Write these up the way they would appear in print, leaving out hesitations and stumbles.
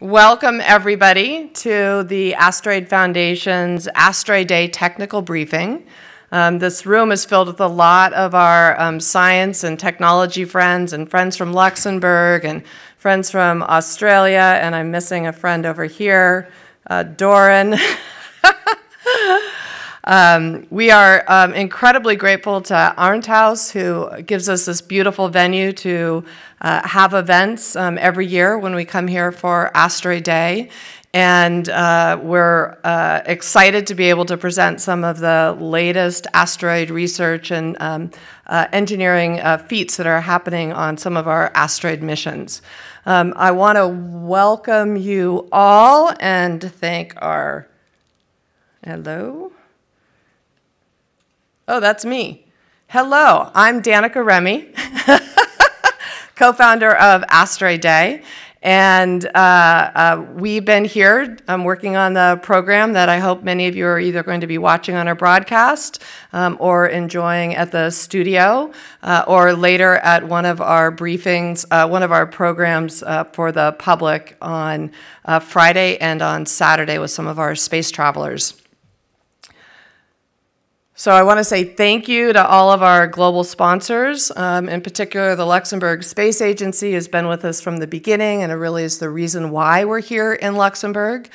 Welcome, everybody, to the Asteroid Foundation's Asteroid Day technical briefing. This room is filled with a lot of our science and technology friends, and friends from Luxembourg, and friends from Australia, and I'm missing a friend over here, Doran. We are incredibly grateful to Arndthaus, who gives us this beautiful venue to have events every year when we come here for Asteroid Day. And we're excited to be able to present some of the latest asteroid research and engineering feats that are happening on some of our asteroid missions. I want to welcome you all and thank our... Hello? Oh, that's me. Hello, I'm Danica Remy, co-founder of Asteroid Day. And we've been here working on the program that I hope many of you are either going to be watching on our broadcast or enjoying at the studio or later at one of our briefings, one of our programs for the public on Friday and on Saturday with some of our space travelers. So I want to say thank you to all of our global sponsors. In particular, the Luxembourg Space Agency has been with us from the beginning, and it really is the reason why we're here in Luxembourg.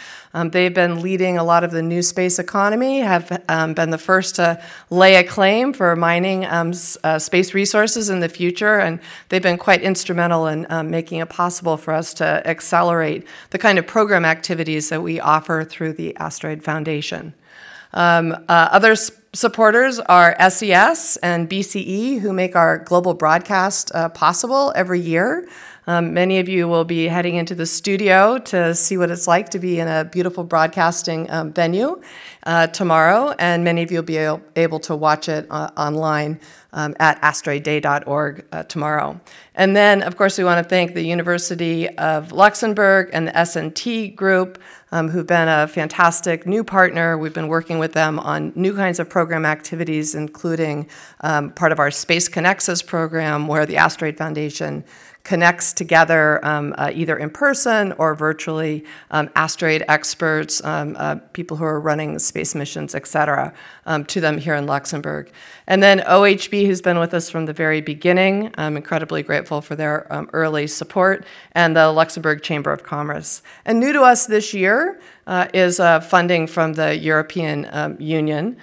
They've been leading a lot of the new space economy, have been the first to lay a claim for mining space resources in the future, and they've been quite instrumental in making it possible for us to accelerate the kind of program activities that we offer through the Asteroid Foundation. Other supporters are SES and BCE, who make our global broadcast possible every year. Many of you will be heading into the studio to see what it's like to be in a beautiful broadcasting venue tomorrow, and many of you will be able to watch it online at asteroidday.org tomorrow. And then, of course, we want to thank the University of Luxembourg and the SNT group, who've been a fantastic new partner. We've been working with them on new kinds of program activities, including part of our Space Connexus program, where the Asteroid Foundation connects together either in person or virtually asteroid experts, people who are running space missions, et cetera, to them here in Luxembourg. And then OHB, who's been with us from the very beginning. I'm incredibly grateful for their early support, and the Luxembourg Chamber of Commerce. And new to us this year is funding from the European Union,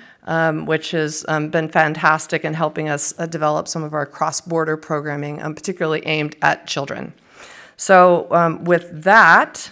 which has been fantastic in helping us develop some of our cross-border programming, particularly aimed at children. So with that,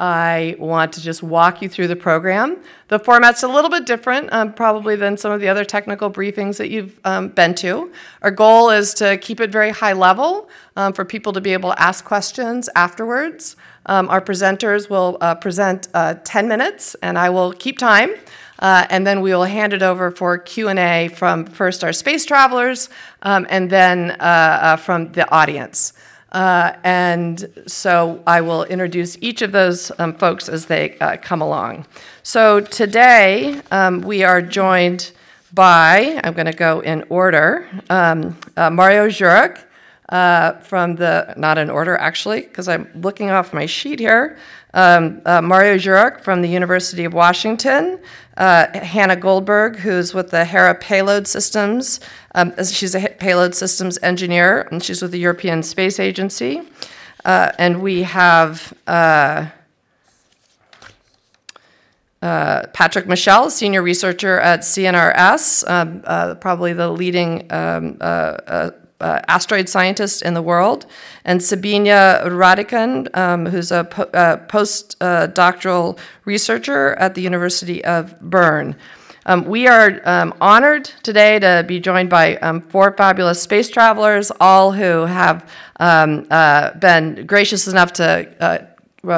I want to just walk you through the program. The format's a little bit different, probably than some of the other technical briefings that you've been to. Our goal is to keep it very high level for people to be able to ask questions afterwards. Our presenters will present 10 minutes, and I will keep time. And then we will hand it over for Q&A from first our space travelers and then from the audience. And so I will introduce each of those folks as they come along. So today we are joined by, I'm going to go in order, Mario Juric from the, not in order actually, because I'm looking off my sheet here, Mario Juric from the University of Washington, Hannah Goldberg, who's with the HERA payload systems. She's a payload systems engineer, and she's with the European Space Agency. And we have Patrick Michel, senior researcher at CNRS, probably the leading asteroid scientist in the world, and Sabina Raducan, who's a postdoctoral researcher at the University of Bern. We are honored today to be joined by four fabulous space travelers, all who have been gracious enough to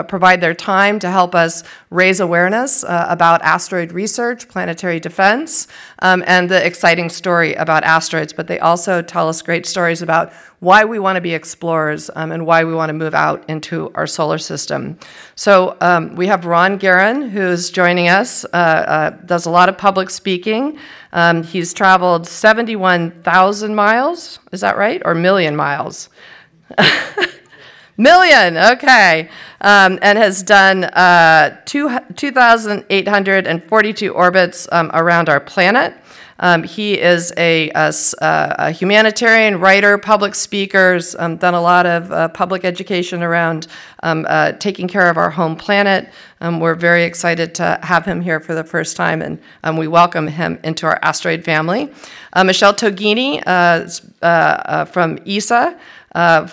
provide their time to help us raise awareness about asteroid research, planetary defense, and the exciting story about asteroids. But they also tell us great stories about why we want to be explorers and why we want to move out into our solar system. So we have Ron Guerin, who's joining us, does a lot of public speaking. He's traveled 71,000 miles, is that right? Or million miles? Million, okay. And has done 2,842 orbits around our planet. He is a humanitarian, writer, public speaker, done a lot of public education around taking care of our home planet. We're very excited to have him here for the first time, and we welcome him into our asteroid family. Michelle Toghini from ESA,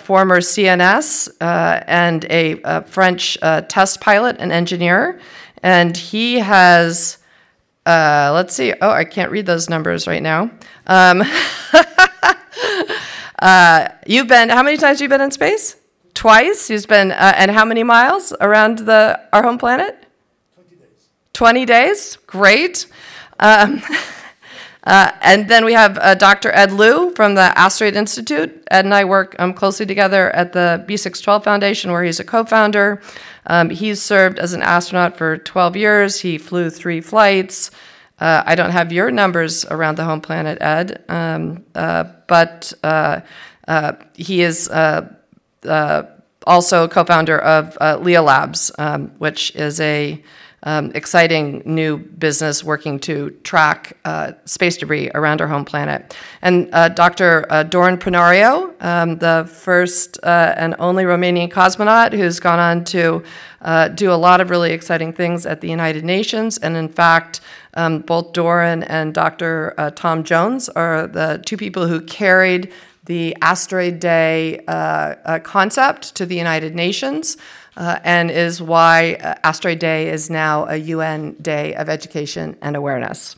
former CNS, and a French test pilot and engineer. And he has... let's see. Oh, I can't read those numbers right now. You've been, how many times have you been in space? Twice. You've been, and how many miles around our home planet? 20 days. 20 days? Great. And then we have Dr. Ed Liu from the Asteroid Institute. Ed and I work closely together at the B612 Foundation, where he's a co-founder. He's served as an astronaut for 12 years. He flew 3 flights. I don't have your numbers around the home planet, Ed, but he is also co-founder of Lea Labs, which is a exciting new business working to track space debris around our home planet. And Dr. Doran Pinario, the first and only Romanian cosmonaut who's gone on to do a lot of really exciting things at the United Nations. And in fact, both Doran and Dr. Tom Jones are the 2 people who carried the Asteroid Day concept to the United Nations. And is why Asteroid Day is now a UN Day of Education and Awareness.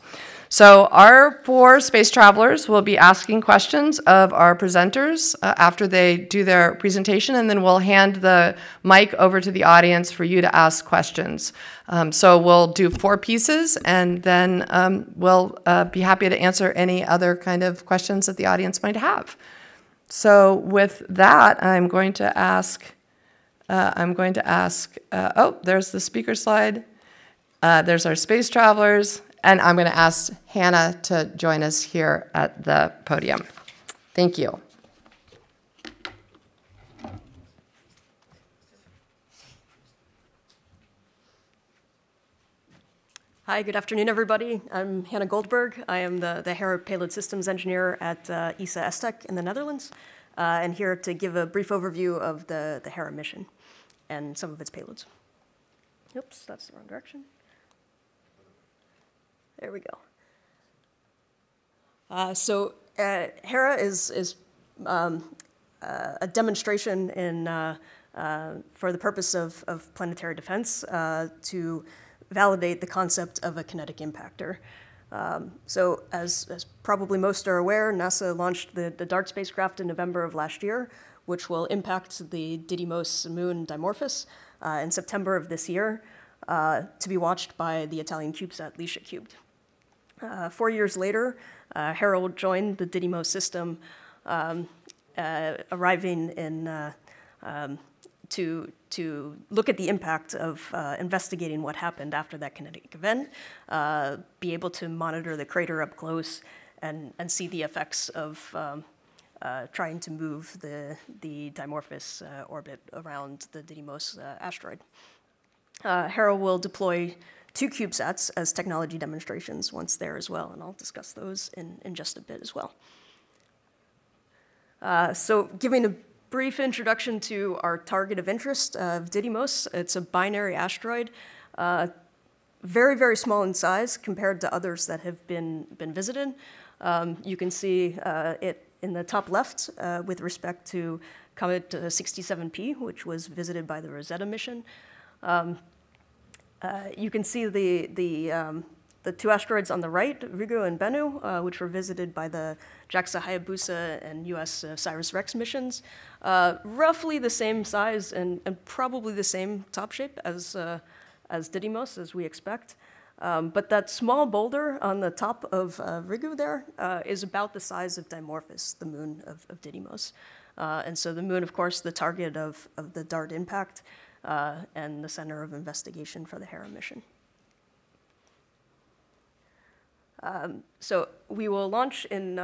So our 4 space travelers will be asking questions of our presenters after they do their presentation, and then we'll hand the mic over to the audience for you to ask questions. So we'll do 4 pieces, and then we'll be happy to answer any other kind of questions that the audience might have. So with that, I'm going to ask... oh, there's the speaker slide. There's our space travelers. And I'm going to ask Hannah to join us here at the podium. Thank you. Hi, good afternoon, everybody. I'm Hannah Goldberg. I am the HERA Payload Systems Engineer at ESA ESTEC in the Netherlands, and here to give a brief overview of the HERA mission and some of its payloads. Oops, that's the wrong direction. There we go. So HERA is a demonstration in, for the purpose of planetary defense to validate the concept of a kinetic impactor. So as probably most are aware, NASA launched the DART spacecraft in November of last year, which will impact the Didymos moon Dimorphos in September of this year, to be watched by the Italian CubeSat Licia Cubed. 4 years later, HERA will join the Didymos system, arriving in, to look at the impact of investigating what happened after that kinetic event, be able to monitor the crater up close, and see the effects of trying to move the Dimorphos orbit around the Didymos asteroid. HERA will deploy 2 CubeSats as technology demonstrations once there as well, and I'll discuss those in just a bit as well. So giving a brief introduction to our target of interest of Didymos. It's a binary asteroid, very, very small in size compared to others that have been visited. You can see it in the top left with respect to Comet 67P, which was visited by the Rosetta mission. You can see the 2 asteroids on the right, Ryugu and Bennu, which were visited by the JAXA Hayabusa and US OSIRIS-REx missions. Roughly the same size and probably the same top shape as Didymos, as we expect. But that small boulder on the top of Ryugu there is about the size of Dimorphos, the moon of Didymos. And so the moon, of course, the target of the DART impact and the center of investigation for the HERA mission. So we will launch in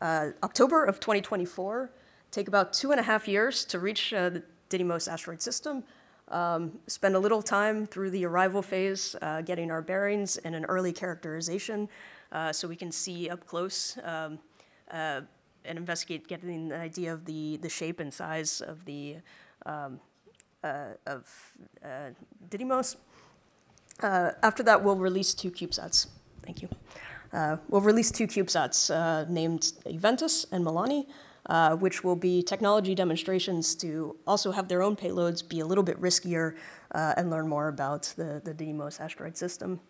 October of 2024, take about 2.5 years to reach Didymos asteroid system, spend a little time through the arrival phase getting our bearings and an early characterization so we can see up close and investigate getting an idea of the shape and size of the Didymos. After that, we'll release two CubeSats. Thank you. We'll release two CubeSats named Juventas and Milani, which will be technology demonstrations to also have their own payloads, be a little bit riskier, and learn more about the Didymos asteroid system.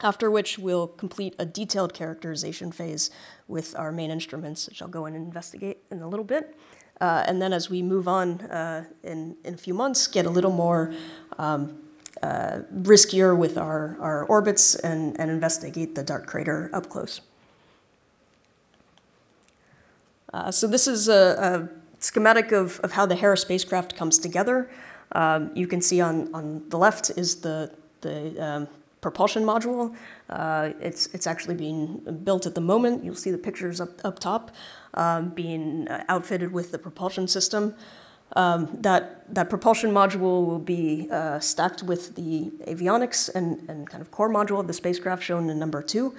After which, we'll complete a detailed characterization phase with our main instruments, which I'll go in and investigate in a little bit. And then as we move on in a few months, get a little more riskier with our orbits and investigate the DART crater up close. So this is a schematic of how the HERA spacecraft comes together. You can see on the left is the propulsion module. It's actually being built at the moment. You'll see the pictures up top being outfitted with the propulsion system. That propulsion module will be stacked with the avionics and kind of core module of the spacecraft shown in number 2,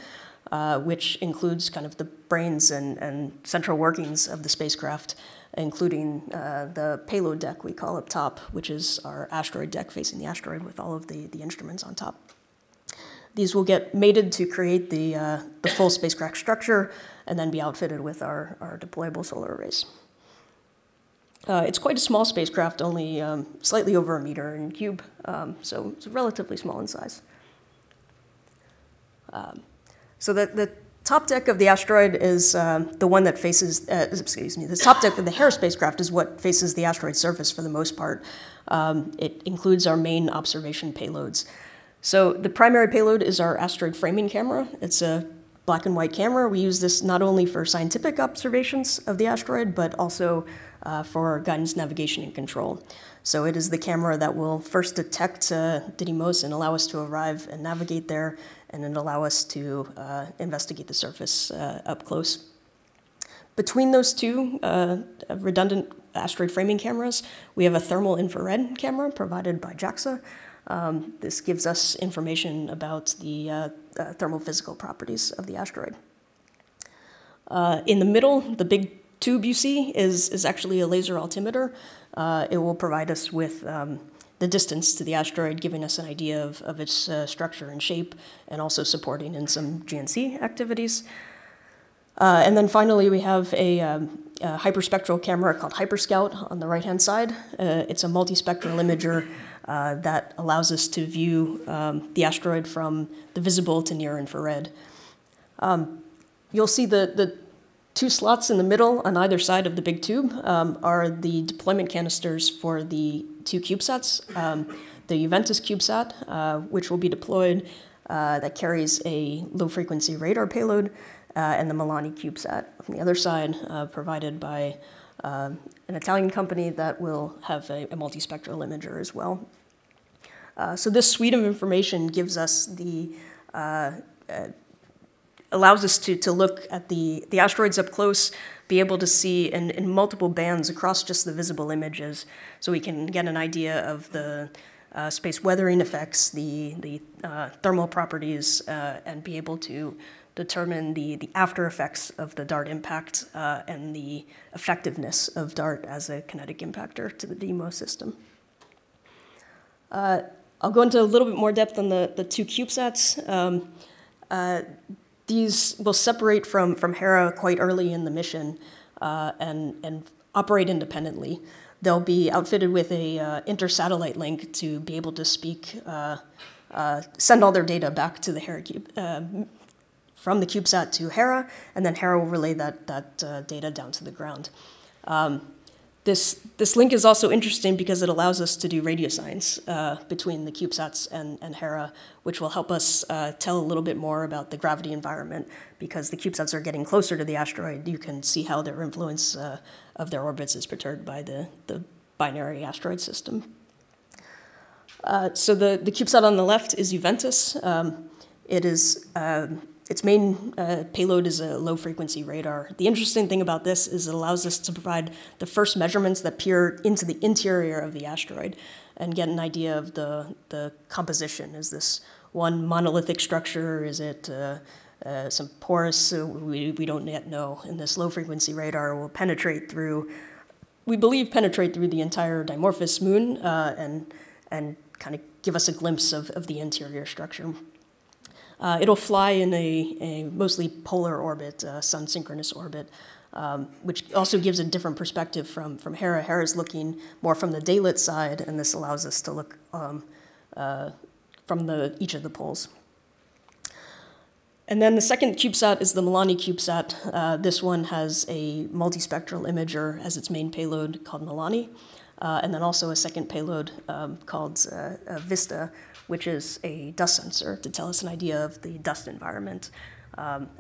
which includes kind of the brains and central workings of the spacecraft, including the payload deck we call up top, which is our asteroid deck facing the asteroid with all of the instruments on top. These will get mated to create the full spacecraft structure and then be outfitted with our deployable solar arrays. It's quite a small spacecraft, only slightly over a meter in cube, so it's relatively small in size. So the top deck of the asteroid is the one that faces, excuse me, the top deck of the HERA spacecraft is what faces the asteroid surface for the most part. It includes our main observation payloads. So the primary payload is our asteroid framing camera. It's a black and white camera. We use this not only for scientific observations of the asteroid, but also for guidance, navigation, and control. So it is the camera that will first detect Didymos and allow us to arrive and navigate there, and then allow us to investigate the surface up close. Between those two redundant asteroid framing cameras, we have a thermal infrared camera provided by JAXA. This gives us information about the thermal physical properties of the asteroid. In the middle, the big tube you see is actually a laser altimeter. It will provide us with the distance to the asteroid, giving us an idea of its structure and shape, and also supporting in some GNC activities. And then finally, we have a hyperspectral camera called HyperScout on the right-hand side. It's a multispectral imager that allows us to view the asteroid from the visible to near infrared. You'll see the two slots in the middle on either side of the big tube are the deployment canisters for the two CubeSats. The Juventas CubeSat, which will be deployed, that carries a low-frequency radar payload, and the Milani CubeSat on the other side, provided by an Italian company that will have a multispectral imager as well. So this suite of information gives us the allows us to look at the asteroids up close, be able to see in multiple bands across just the visible images, so we can get an idea of the space weathering effects, the thermal properties, and be able to determine the after effects of the DART impact and the effectiveness of DART as a kinetic impactor to the Didymos system. I'll go into a little bit more depth on the two CubeSats. These will separate from HERA quite early in the mission and operate independently. They'll be outfitted with a inter-satellite link to be able to speak, send all their data back to the HERA cube, from the CubeSat to HERA, and then HERA will relay that data down to the ground. This link is also interesting because it allows us to do radio science between the CubeSats and HERA, which will help us tell a little bit more about the gravity environment. Because the CubeSats are getting closer to the asteroid, you can see how their influence of their orbits is perturbed by the binary asteroid system. So the CubeSat on the left is Juventas. It is Its main payload is a low-frequency radar. The interesting thing about this is it allows us to provide the first measurements that peer into the interior of the asteroid and get an idea of the composition. Is this one monolithic structure? Is it some porous? We don't yet know. And this low-frequency radar will penetrate through, we believe, penetrate through the entire Dimorphos moon and kind of give us a glimpse of the interior structure. It'll fly in a mostly polar orbit, sun-synchronous orbit, which also gives a different perspective from HERA. HERA's looking more from the daylit side, and this allows us to look from each of the poles. And then the second CubeSat is the Milani CubeSat. This one has a multispectral imager as its main payload called Milani, and then also a second payload called Vista, which is a dust sensor to tell us an idea of the dust environment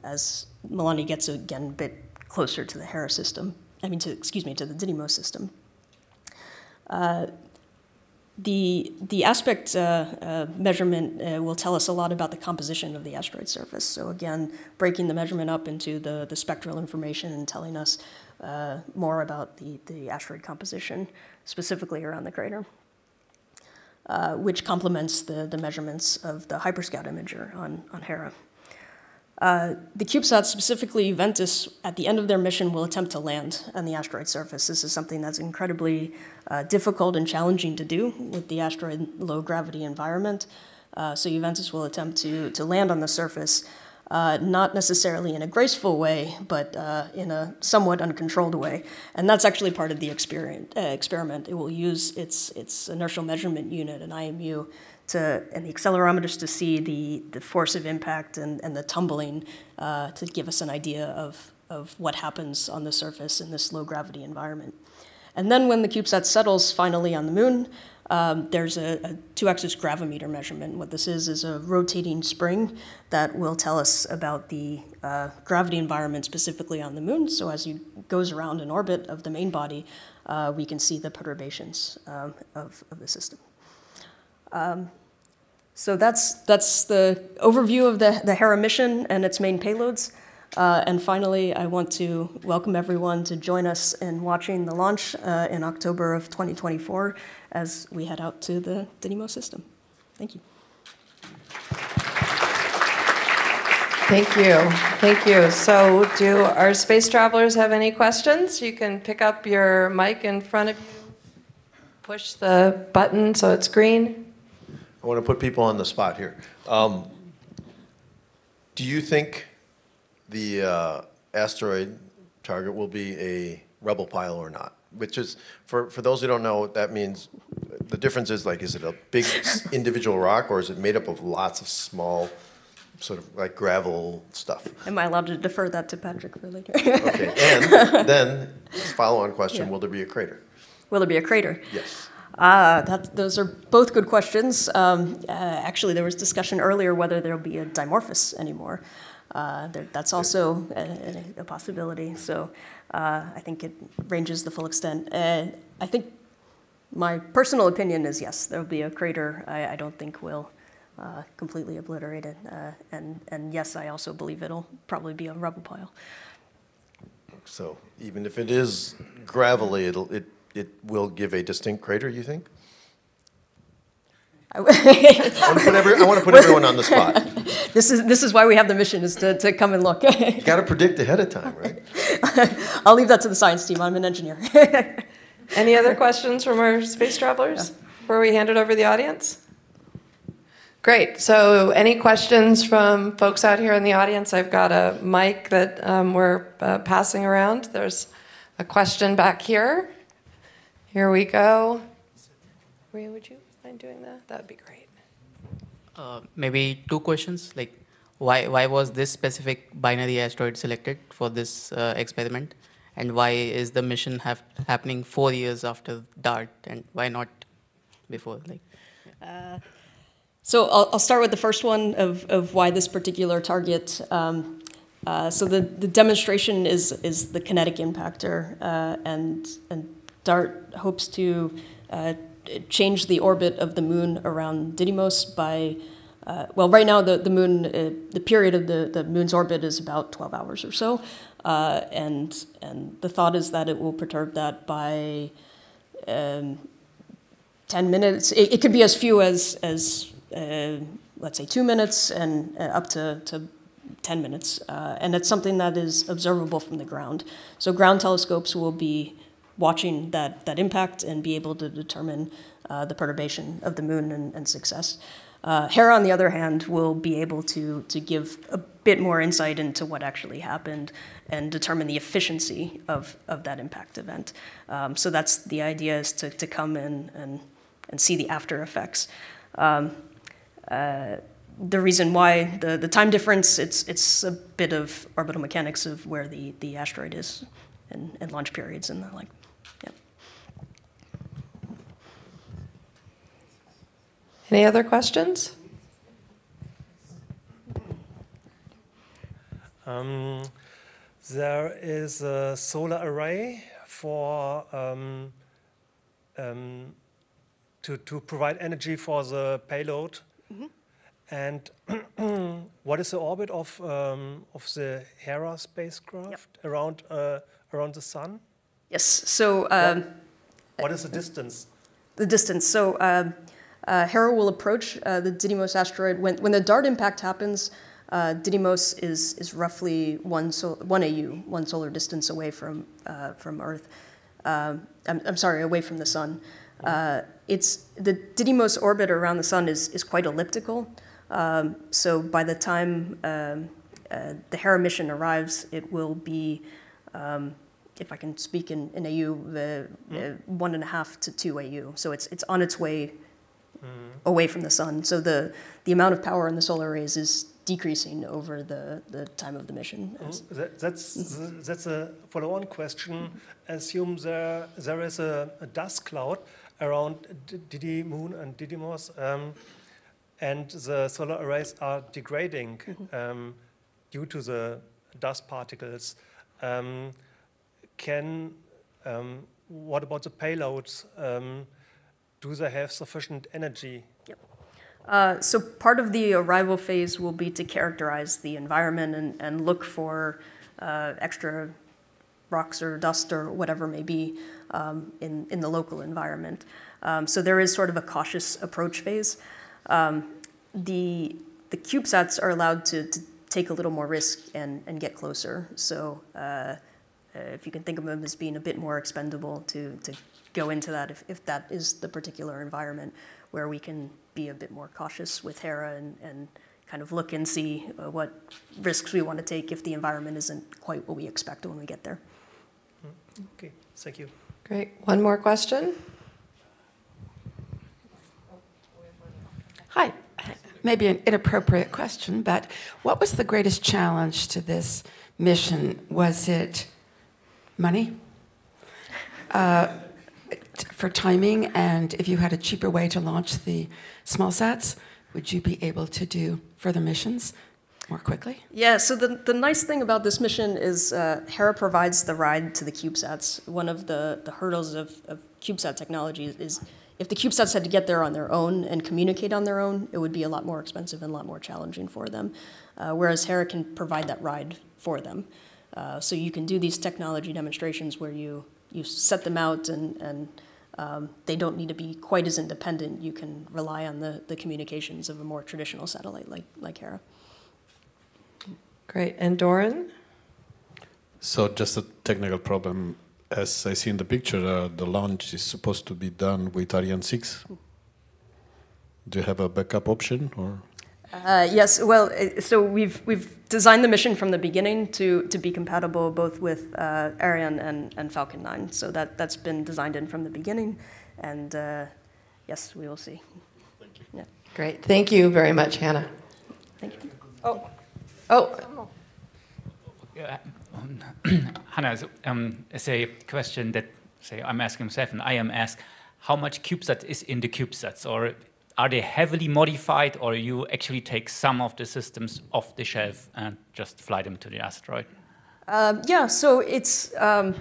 as Milani gets, again, a bit closer to the HERA system, to the Didymos system. The aspect measurement will tell us a lot about the composition of the asteroid surface. So again, breaking the measurement up into the spectral information and telling us more about the asteroid composition, specifically around the crater. Which complements the measurements of the HyperScout imager on HERA. The CubeSats, specifically Juventas, at the end of their mission will attempt to land on the asteroid surface. This is something that's incredibly difficult and challenging to do with the asteroid low-gravity environment. So Juventas will attempt to land on the surface, not necessarily in a graceful way, but in a somewhat uncontrolled way. And that's actually part of the experiment. It will use its inertial measurement unit, an IMU, and the accelerometers to see the force of impact and the tumbling to give us an idea of what happens on the surface in this low-gravity environment. And then when the CubeSat settles finally on the moon, there's a two-axis gravimeter measurement. What this is a rotating spring that will tell us about the gravity environment specifically on the moon. So as it goes around an orbit of the main body, we can see the perturbations of the system. So that's the overview of the HERA mission and its main payloads. And finally, I want to welcome everyone to join us in watching the launch in October of 2024 as we head out to the Didymos system. Thank you. Thank you. Thank you. So do our space travelers have any questions? You can pick up your mic in front of you, push the button so it's green. I want to put people on the spot here. Do you think the asteroid target will be a rebel pile or not? Which is, for those who don't know what that means, the difference is, like, is it a big individual rock, or is it made up of lots of small, sort of like gravel stuff? Am I allowed to defer that to Patrick for later? Okay, and then follow-on question, yeah. Will there be a crater? Will there be a crater? Yes. Those are both good questions. Actually, there was discussion earlier whether there will be a Dimorphos anymore. That's also a possibility. So I think it ranges the full extent. I think my personal opinion is yes, there will be a crater. I don't think we'll completely obliterate it. And yes, I also believe it'll probably be a rubble pile. So even if it is gravelly, it will give a distinct crater, you think? I want to put everyone on the spot. This is why we have the mission, is to come and look. You got to predict ahead of time, right? I'll leave that to the science team. I'm an engineer. Any other questions from our space travelers before we hand it over to the audience? Great. So any questions from folks out here in the audience? I've got a mic that we're passing around. There's a question back here. Here we go. Maria, would you mind doing that? That would be great. Maybe two questions. Like, why was this specific binary asteroid selected for this experiment, and why is the mission happening 4 years after DART, and why not before? Like, so I'll start with the first one of why this particular target. So the demonstration is the kinetic impactor, and DART hopes to change the orbit of the moon around Didymos by well, right now the moon, the period of the moon's orbit is about 12 hours or so, and the thought is that it will perturb that by 10 minutes. It could be as few as let's say 2 minutes and up to 10 minutes, and it's something that is observable from the ground. So ground telescopes will be watching that impact and be able to determine the perturbation of the moon and success. HERA, on the other hand, will be able to give a bit more insight into what actually happened and determine the efficiency of that impact event. So that's the idea, is to come in and see the after effects. The reason why the time difference, it's a bit of orbital mechanics of where the asteroid is and launch periods and the like. Yeah. Any other questions? There is a solar array for to provide energy for the payload. Mm-hmm. And what is the orbit of the HERA spacecraft? Yep. Around the sun? Yes. So what is the distance? The distance. So HERA will approach the Didymos asteroid when the DART impact happens. Didymos is roughly one solar distance away from Earth. I'm sorry, away from the sun. It's the Didymos orbit around the sun is quite elliptical. So by the time the HERA mission arrives, it will be, if I can speak in AU, 1.5 to 2 AU. So it's on its way away from the sun. So the amount of power in the solar arrays is decreasing over the time of the mission. That's a follow-on question. Mm-hmm. Assume there is a dust cloud around Didymon and Didymos, and the solar arrays are degrading due to the dust particles. What about the payloads? Do they have sufficient energy? Yep. So part of the arrival phase will be to characterize the environment and look for extra rocks or dust or whatever may be in the local environment. So there is sort of a cautious approach phase. The CubeSats are allowed to take a little more risk and get closer. So if you can think of them as being a bit more expendable to go into that if that is the particular environment, where we can be a bit more cautious with HERA and kind of look and see what risks we want to take if the environment isn't quite what we expect when we get there. Okay, thank you. Great. One more question. Hi. Maybe an inappropriate question, but what was the greatest challenge to this mission? Was it money? For timing, and if you had a cheaper way to launch the small sats, would you be able to do further missions more quickly? Yeah, so the nice thing about this mission is HERA provides the ride to the CubeSats. One of the hurdles of CubeSat technology is if the CubeSats had to get there on their own and communicate on their own, it would be a lot more expensive and a lot more challenging for them, whereas HERA can provide that ride for them. So you can do these technology demonstrations where you set them out and they don't need to be quite as independent. You can rely on the communications of a more traditional satellite like HERA. Great. And Doran? So just a technical problem. As I see in the picture, the launch is supposed to be done with Ariane 6. Do you have a backup option? Or? Yes. Well, so we've designed the mission from the beginning to be compatible both with Ariane and Falcon 9. So that's been designed in from the beginning. And yes, we will see. Thank you. Yeah. Great. Thank you very much, Hannah. Thank you. Oh. Yeah. Hannah, it's a question that I'm asking myself, and I am asked, how much CubeSat is in the CubeSats, or are they heavily modified, or you actually take some of the systems off the shelf and just fly them to the asteroid? Yeah, so it's, I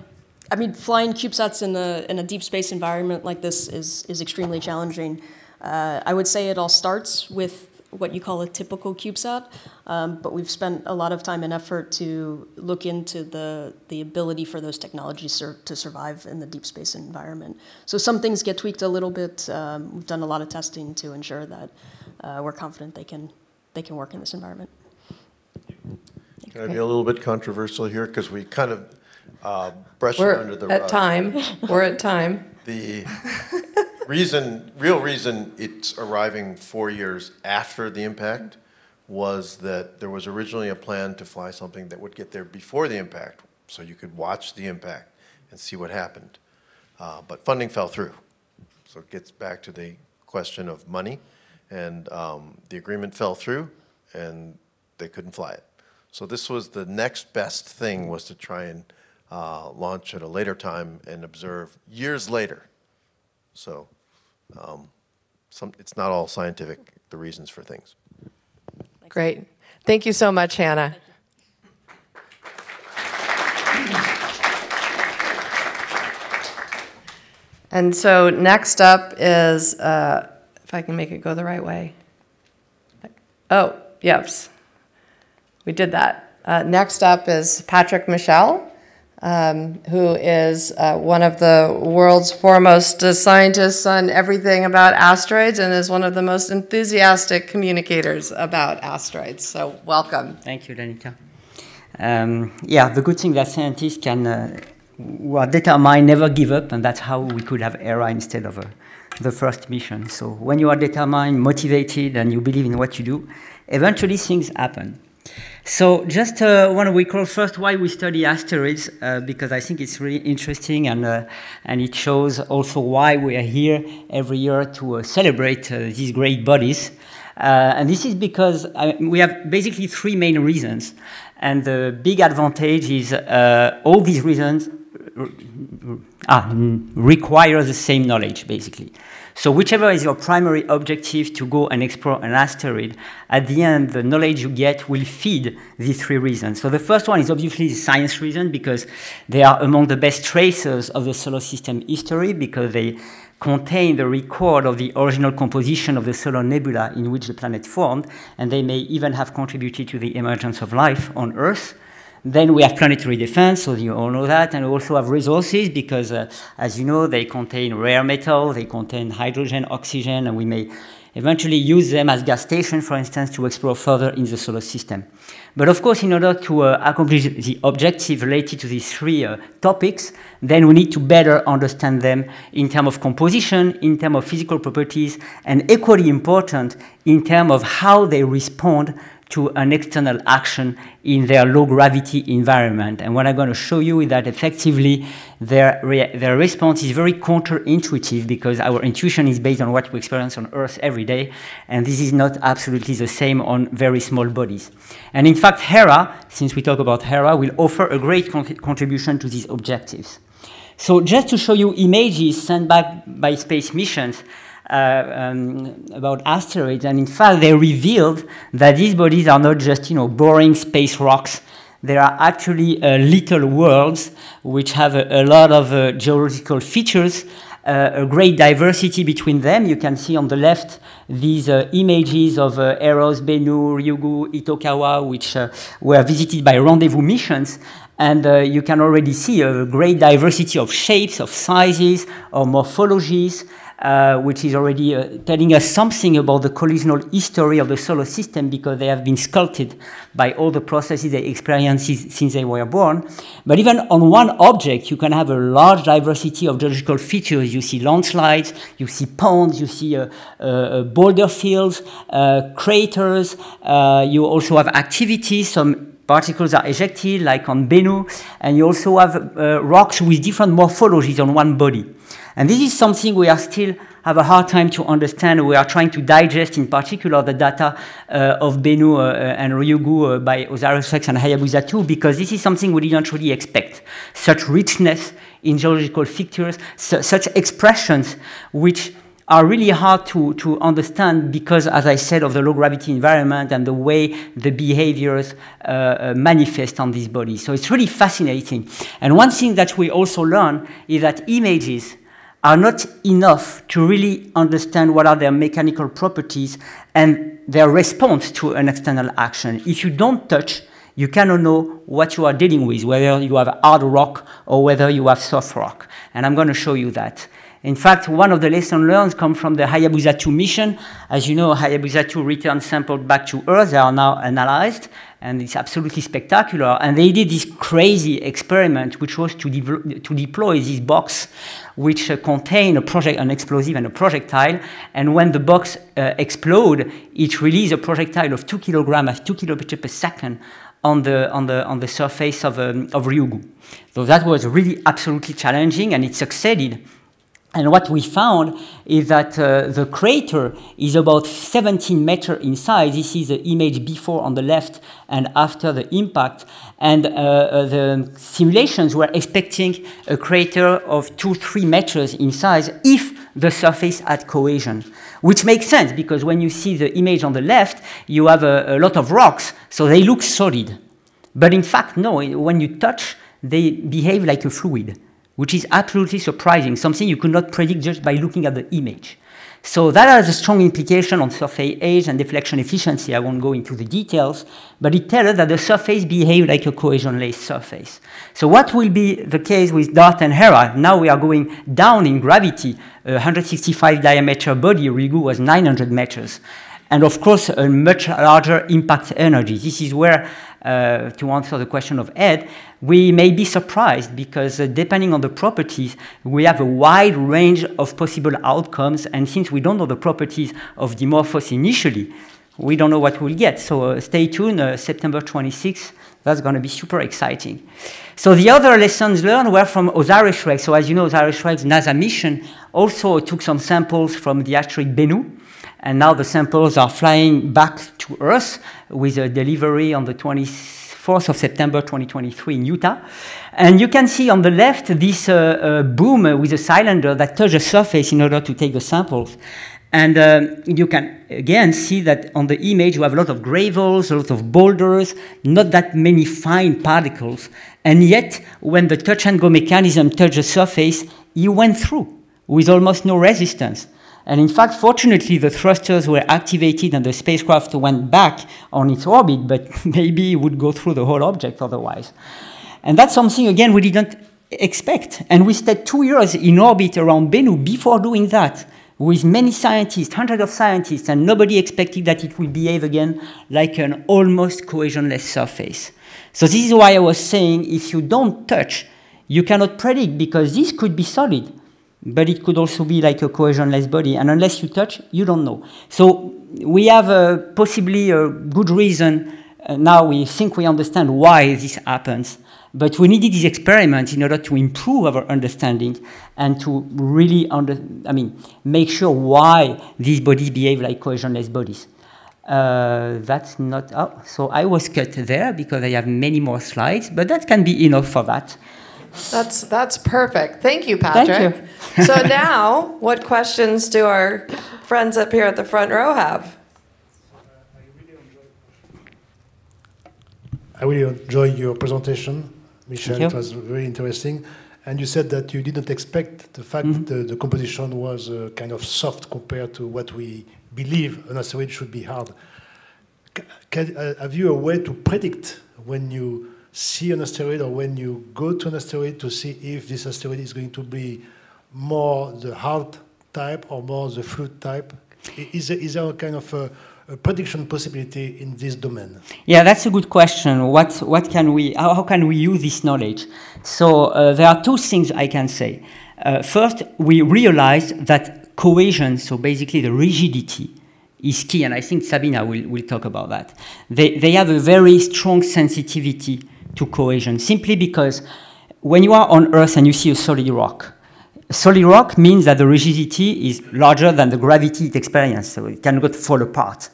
mean, flying CubeSats in a deep space environment like this is extremely challenging. I would say it all starts with what you call a typical CubeSat, but we've spent a lot of time and effort to look into the ability for those technologies to survive in the deep space environment. So some things get tweaked a little bit. We've done a lot of testing to ensure that we're confident they can work in this environment. Can I be a little bit controversial here? Because we kind of brushed it under the rug. We're at time. The real reason it's arriving 4 years after the impact was that there was originally a plan to fly something that would get there before the impact, so you could watch the impact and see what happened. But funding fell through. So it gets back to the question of money. And the agreement fell through, and they couldn't fly it. So this was the next best thing, was to try and launch at a later time and observe years later. So it's not all scientific, the reasons for things. Great. Thank you so much, Hannah. And so next up is, if I can make it go the right way. Oh, yes. We did that. Next up is Patrick Michel, who is one of the world's foremost scientists on everything about asteroids and is one of the most enthusiastic communicators about asteroids. So welcome. Thank you, Danica. Yeah, the good thing that scientists can, who are determined, never give up, and that's how we could have HERA instead of the first mission. So when you are determined, motivated, and you believe in what you do, eventually things happen. So just want to recall first why we study asteroids, because I think it's really interesting, and it shows also why we are here every year to celebrate these great bodies. And this is because we have basically three main reasons. And the big advantage is all these reasons require the same knowledge, basically. So whichever is your primary objective to go and explore an asteroid, at the end, the knowledge you get will feed these three reasons. So the first one is obviously the science reason, because they are among the best tracers of the solar system history, because they contain the record of the original composition of the solar nebula in which the planet formed, and they may even have contributed to the emergence of life on Earth. Then we have planetary defense, so you all know that, and we also have resources because, as you know, they contain rare metals, they contain hydrogen, oxygen, and we may eventually use them as gas stations, for instance, to explore further in the solar system. But of course, in order to accomplish the objective related to these three topics, then we need to better understand them in terms of composition, in terms of physical properties, and equally important, in terms of how they respond to an external action in their low-gravity environment. And what I'm going to show you is that effectively their response is very counterintuitive, because our intuition is based on what we experience on Earth every day, and this is not absolutely the same on very small bodies. And in fact, HERA, since we talk about HERA, will offer a great contribution to these objectives. So just to show you images sent back by space missions, about asteroids, and in fact they revealed that these bodies are not just, you know, boring space rocks. They are actually little worlds which have a lot of geological features, a great diversity between them. You can see on the left these images of Eros, Bennu, Ryugu, Itokawa, which were visited by rendezvous missions. And you can already see a great diversity of shapes, of sizes, of morphologies, which is already telling us something about the collisional history of the solar system, because they have been sculpted by all the processes they experienced since they were born. But even on one object, you can have a large diversity of geological features. You see landslides, you see ponds, you see boulder fields, craters. You also have activity. Some particles are ejected, like on Bennu, and you also have rocks with different morphologies on one body. And this is something we are still have a hard time to understand. We are trying to digest, in particular, the data of Bennu and Ryugu by OSIRIS-REx and Hayabusa 2, because this is something we didn't really expect. Such richness in geological features, such expressions, which are really hard to understand because, as I said, of the low-gravity environment and the way the behaviors manifest on these bodies. So it's really fascinating. And one thing that we also learn is that images are not enough to really understand what are their mechanical properties and their response to an external action. If you don't touch, you cannot know what you are dealing with, whether you have hard rock or whether you have soft rock. And I'm going to show you that. In fact, one of the lessons learned comes from the Hayabusa 2 mission. As you know, Hayabusa 2 returned samples back to Earth. They are now analyzed, and it's absolutely spectacular. And they did this crazy experiment, which was to deploy this box, which contained an explosive and a projectile. And when the box exploded, it released a projectile of 2 kilograms at 2 kilometers per second on the surface of Ryugu. So that was really absolutely challenging, and it succeeded. And what we found is that the crater is about 17 meters in size. This is the image before on the left and after the impact. And the simulations were expecting a crater of 2–3 meters in size if the surface had cohesion, which makes sense because when you see the image on the left, you have a lot of rocks, so they look solid. But in fact, no, when you touch, they behave like a fluid, which is absolutely surprising, something you could not predict just by looking at the image. So that has a strong implication on surface age and deflection efficiency. I won't go into the details, but it tells us that the surface behaves like a cohesion-less surface. So what will be the case with DART and HERA? Now we are going down in gravity. A 165 diameter body, Ryugu, was 900 meters. And of course, a much larger impact energy. This is where, to answer the question of Ed, we may be surprised because depending on the properties, we have a wide range of possible outcomes. And since we don't know the properties of Dimorphos initially, we don't know what we'll get. So stay tuned, September 26th. That's going to be super exciting. So the other lessons learned were from OSIRIS-REx. So as you know, OSIRIS-REx NASA mission also took some samples from the asteroid Bennu. And now the samples are flying back to Earth with a delivery on the 24th of September 2023 in Utah. And you can see on the left this boom with a cylinder that touches the surface in order to take the samples. And you can, again, see that on the image you have a lot of gravels, a lot of boulders, not that many fine particles. And yet, when the touch-and-go mechanism touched the surface, you went through with almost no resistance. And in fact, fortunately, the thrusters were activated and the spacecraft went back on its orbit, but maybe it would go through the whole object otherwise. And that's something, again, we didn't expect. And we stayed 2 years in orbit around Bennu before doing that, with many scientists, hundreds of scientists, and nobody expected that it would behave again like an almost cohesionless surface. So this is why I was saying if you don't touch, you cannot predict, because this could be solid, but it could also be like a cohesionless body. And unless you touch, you don't know. So we have possibly a good reason. Now we think we understand why this happens. But we needed these experiments in order to improve our understanding and to really make sure why these bodies behave like cohesionless bodies. That's not... Oh, so I was cut there because I have many more slides, but that can be enough for that. That's perfect. Thank you, Patrick. Thank you. So now, what questions do our friends up here at the front row have? I really enjoyed your presentation, Michel. It was very interesting. And you said that you didn't expect the fact that the composition was kind of soft compared to what we believe an asteroid should be hard. Have you a way to predict when you see an asteroid or when you go to an asteroid to see if this asteroid is going to be more the hard type or more the fluid type? Is there a kind of a prediction possibility in this domain? Yeah, that's a good question. How can we use this knowledge? So there are two things I can say. First, we realized that cohesion, so basically the rigidity, is key, and I think Sabina will talk about that. They have a very strong sensitivity to cohesion, simply because when you are on Earth and you see a solid rock means that the rigidity is larger than the gravity it experiences, so it cannot fall apart,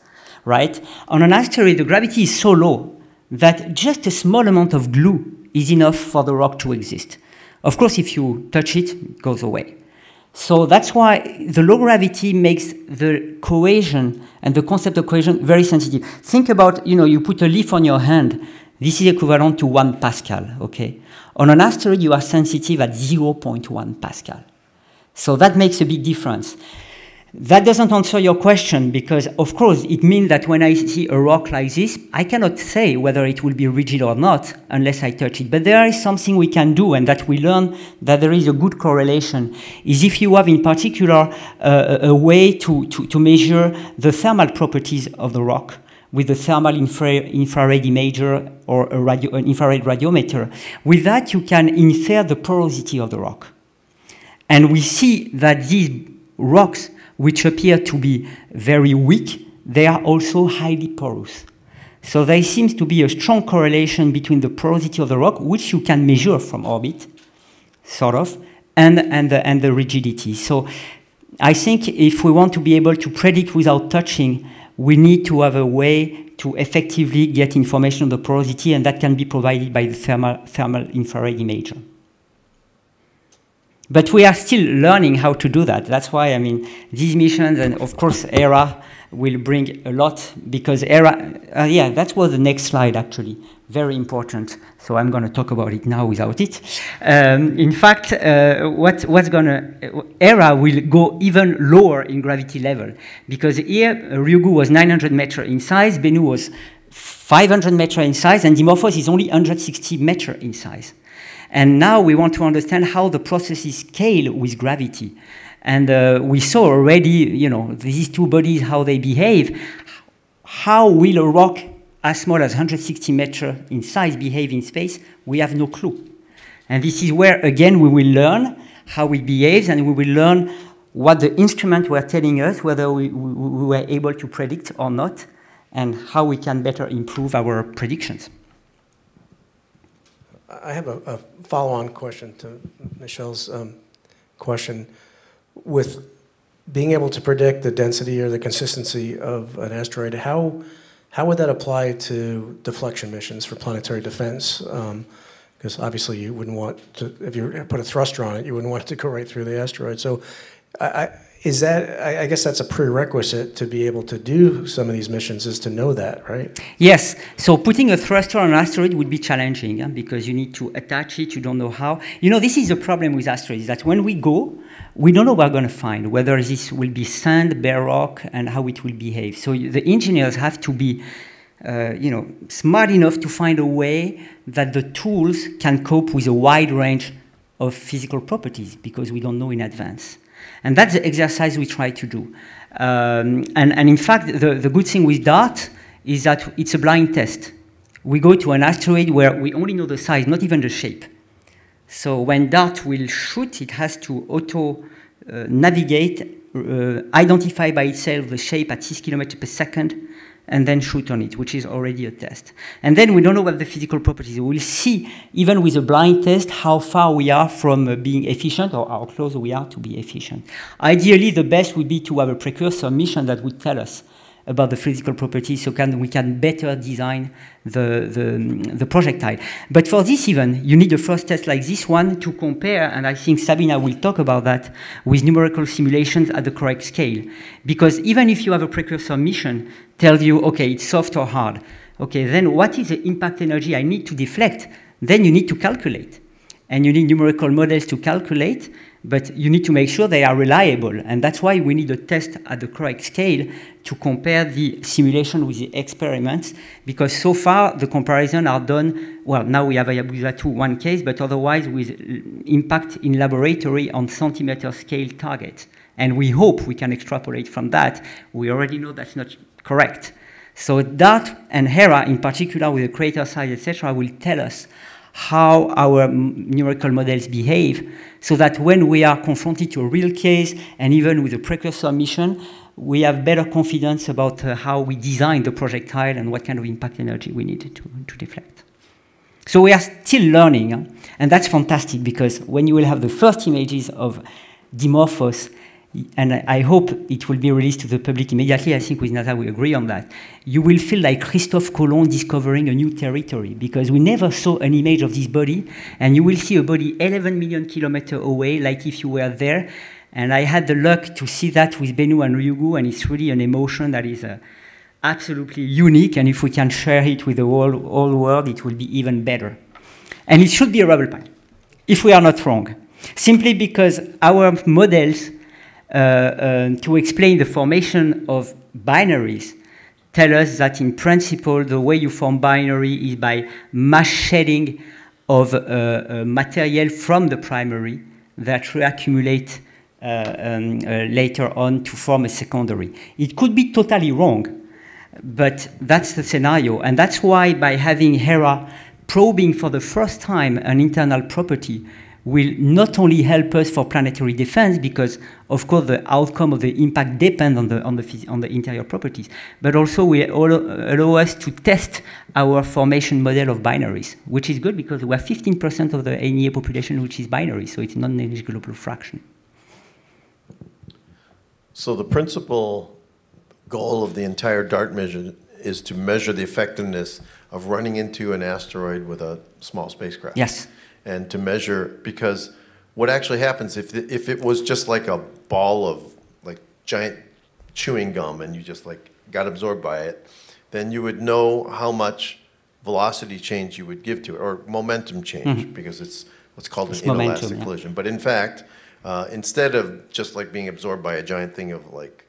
right? On an asteroid, the gravity is so low that just a small amount of glue is enough for the rock to exist. Of course, if you touch it, it goes away. So that's why the low gravity makes the cohesion and the concept of cohesion very sensitive. Think about, you know, you put a leaf on your hand. This is equivalent to 1 Pascal, okay? On an asteroid, you are sensitive at 0.1 Pascal. So that makes a big difference. That doesn't answer your question because, of course, it means that when I see a rock like this, I cannot say whether it will be rigid or not unless I touch it. But there is something we can do and that we learn that there is a good correlation, is if you have in particular a way to measure the thermal properties of the rock with a thermal infrared imager or a an infrared radiometer. With that, you can infer the porosity of the rock. And we see that these rocks, which appear to be very weak, they are also highly porous. So there seems to be a strong correlation between the porosity of the rock, which you can measure from orbit, sort of, and the rigidity. So I think if we want to be able to predict without touching, we need to have a way to effectively get information on the porosity, and that can be provided by the thermal infrared imager. But we are still learning how to do that. That's why, I mean, these missions, and of course, HERA will bring a lot, because HERA, yeah, that was the next slide, actually. Very important. So I'm going to talk about it now without it. In fact, HERA will go even lower in gravity level, because here, Ryugu was 900 meters in size, Bennu was 500 meters in size, and Dimorphos is only 160 meters in size. And now we want to understand how the processes scale with gravity. And we saw already, you know, these two bodies, how they behave. How will a rock as small as 160 meters in size behave in space? We have no clue. And this is where, again, we will learn how it behaves, and we will learn what the instruments were telling us, whether we were able to predict or not, and how we can better improve our predictions. I have a follow-on question to Michel's question. With being able to predict the density or the consistency of an asteroid, how would that apply to deflection missions for planetary defense? Because obviously you wouldn't want to, if you put a thruster on it, you wouldn't want it to go right through the asteroid. So I guess that's a prerequisite to be able to do some of these missions, is to know that, right? Yes. So putting a thruster on an asteroid would be challenging, huh? Because you need to attach it. You don't know how. You know, this is the problem with asteroids, that when we go, we don't know what we're going to find, whether this will be sand, bare rock, and how it will behave. So the engineers have to be, you know, smart enough to find a way that the tools can cope with a wide range of physical properties, because we don't know in advance. And that's the exercise we try to do. And in fact, the good thing with DART is that it's a blind test. We go to an asteroid where we only know the size, not even the shape. So when DART will shoot, it has to auto-navigate, identify by itself the shape at 6 km/s, and then shoot on it, which is already a test. And then we don't know what the physical properties are. We'll see, even with a blind test, how far we are from being efficient, or how close we are to be efficient. Ideally, the best would be to have a precursor mission that would tell us about the physical properties, so we can better design the projectile. But for this even, you need a first test like this one to compare, and I think Sabina will talk about that, with numerical simulations at the correct scale. Because even if you have a precursor mission, tells you, okay, it's soft or hard. Okay, then what is the impact energy I need to deflect? Then you need to calculate. And you need numerical models to calculate, but you need to make sure they are reliable. And that's why we need a test at the correct scale to compare the simulation with the experiments, because so far the comparisons are done, well, now we have Hayabusa 2, one case, but otherwise with impact in laboratory on centimeter scale targets. And we hope we can extrapolate from that. We already know that's not correct. So DART and HERA in particular, with the crater size, etc., will tell us how our numerical models behave, so that when we are confronted to a real case, and even with a precursor mission, we have better confidence about how we design the projectile and what kind of impact energy we need to deflect. So we are still learning, huh? And that's fantastic, because when you will have the first images of Dimorphos, and I hope it will be released to the public immediately, I think with NASA we agree on that, you will feel like Christophe Colomb discovering a new territory, because we never saw an image of this body, and you will see a body 11 million kilometers away, like if you were there. And I had the luck to see that with Bennu and Ryugu, and it's really an emotion that is absolutely unique, and if we can share it with the whole world, it will be even better. And it should be a rubble pile, if we are not wrong. simply because our models to explain the formation of binaries tell us that in principle the way you form binary is by mass shedding of material from the primary that reaccumulate later on to form a secondary. It could be totally wrong, but that's the scenario, and that's why by having HERA probing for the first time an internal property will not only help us for planetary defense, because of course the outcome of the impact depends on the interior properties, but also will allow us to test our formation model of binaries, which is good because we have 15% of the NEA population which is binary, so it's non-negligible fraction. So the principal goal of the entire DART mission is to measure the effectiveness of running into an asteroid with a small spacecraft. Yes. And to measure, because what actually happens if it was just like a ball of like giant chewing gum and you just like got absorbed by it, then you would know how much velocity change you would give to it, or momentum change, because it's what's called an inelastic collision. But in fact, instead of just like being absorbed by a giant thing of like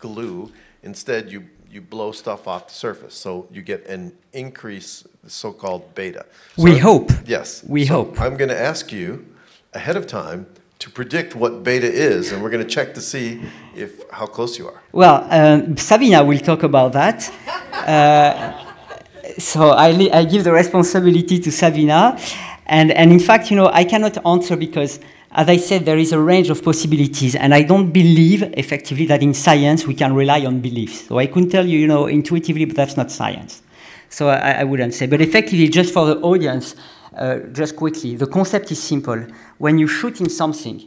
glue, instead you blow stuff off the surface, so you get an increase, so-called beta. So we hope. Yes. We hope. I'm going to ask you ahead of time to predict what beta is, and we're going to check to see if how close you are. Well, Sabina will talk about that. So I give the responsibility to Sabina, and in fact, you know, I cannot answer because, as I said, there is a range of possibilities, and I don't believe, effectively, that in science we can rely on beliefs. So I couldn't tell you, you know, intuitively, but that's not science. So I wouldn't say. But effectively, just for the audience, just quickly, the concept is simple. When you shoot in something,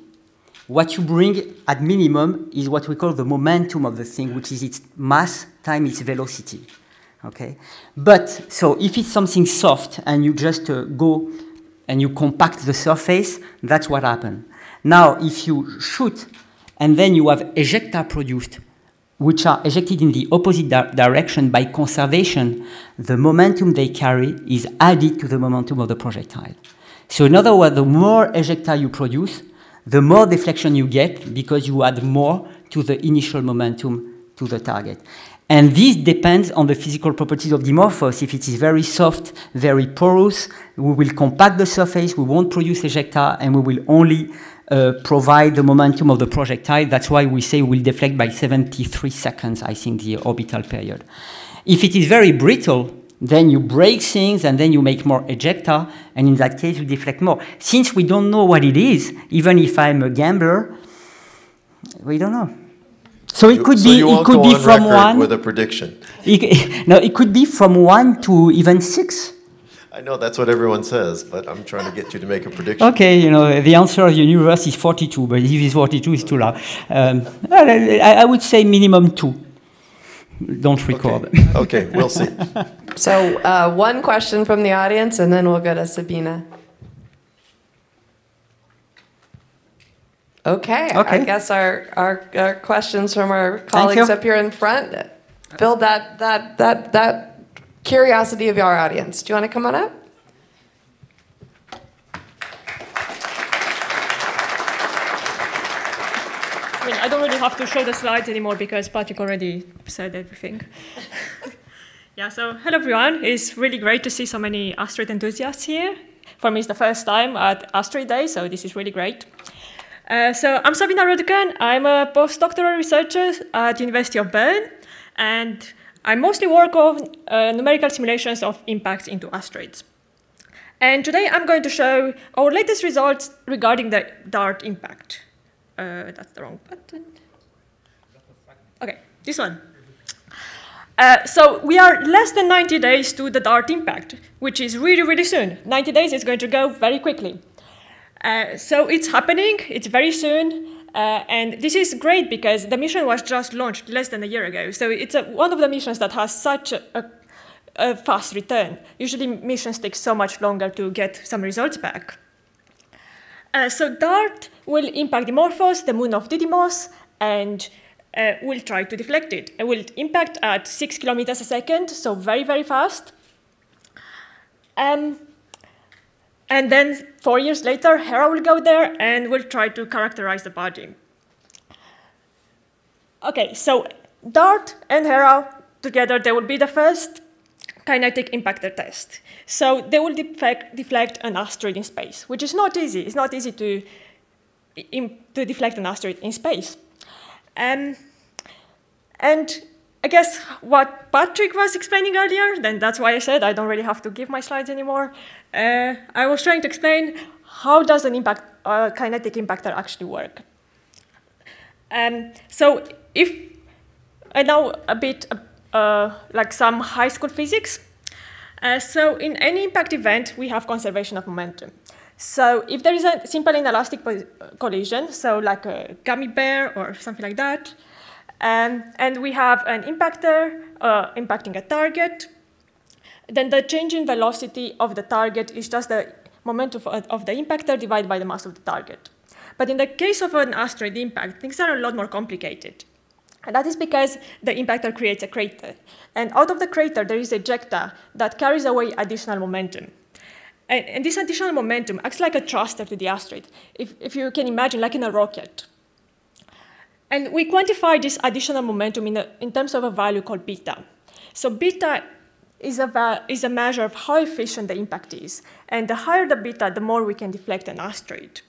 what you bring at minimum is what we call the momentum of the thing, which is its mass times its velocity. Okay? But, so if it's something soft and you just go and you compact the surface, that's what happens. Now, if you shoot and then you have ejecta produced, which are ejected in the opposite direction by conservation, the momentum they carry is added to the momentum of the projectile. So in other words, the more ejecta you produce, the more deflection you get because you add more to the initial momentum to the target. And this depends on the physical properties of Dimorphos. If it is very soft, very porous, we will compact the surface, we won't produce ejecta, and we will only provide the momentum of the projectile. That's why we say we'll deflect by 73 seconds, I think, the orbital period. If it is very brittle, then you break things and then you make more ejecta, and in that case, you deflect more. Since we don't know what it is, even if I'm a gambler, we don't know. So it could be, it could be from one with a prediction. No, it could be from 1 to even 6. I know that's what everyone says, but I'm trying to get you to make a prediction. Okay, you know, the answer of the universe is 42, but if it's 42, it's too loud. I would say minimum 2. Don't record. Okay, okay, we'll see. So one question from the audience, and then we'll go to Sabina. Okay, okay. I guess our questions from our colleagues up here in front filled that curiosity of our audience. Do you want to come on up? I mean, I don't really have to show the slides anymore because Patrick already said everything. Yeah, so hello everyone. It's really great to see so many asteroid enthusiasts here. For me, it's the first time at Asteroid Day, so this is really great. So I'm Sabina Raducan. I'm a postdoctoral researcher at the University of Bern, and I mostly work on numerical simulations of impacts into asteroids. And today I'm going to show our latest results regarding the DART impact. That's the wrong button. Okay, this one. So we are less than 90 days to the DART impact, which is really, really soon. 90 days is going to go very quickly. So it's happening, it's very soon. And this is great because the mission was just launched less than a year ago. So it's one of the missions that has such a fast return. Usually missions take so much longer to get some results back. So DART will impact Dimorphos, the moon of Didymos, and will try to deflect it. It will impact at 6 kilometers a second, so very, very fast. And then 4 years later, HERA will go there and will try to characterize the body. Okay, so DART and HERA together, they will be the first kinetic impactor test. So they will deflect an asteroid in space, which is not easy. It's not easy to deflect an asteroid in space. And I guess what Patrick was explaining earlier, then that's why I said I don't really have to give my slides anymore. I was trying to explain how does an kinetic impactor actually work. So if I know a bit like some high school physics, so in any impact event, we have conservation of momentum. So if there is a simple inelastic collision, so like a gummy bear or something like that, and we have an impactor impacting a target, then the change in velocity of the target is just the momentum of the impactor divided by the mass of the target. But in the case of an asteroid impact, things are a lot more complicated. And that is because the impactor creates a crater. And out of the crater, there is a ejecta that carries away additional momentum. And this additional momentum acts like a thruster to the asteroid, if you can imagine, like in a rocket. And we quantify this additional momentum in terms of a value called beta. So beta is a measure of how efficient the impact is. And the higher the beta, the more we can deflect an asteroid.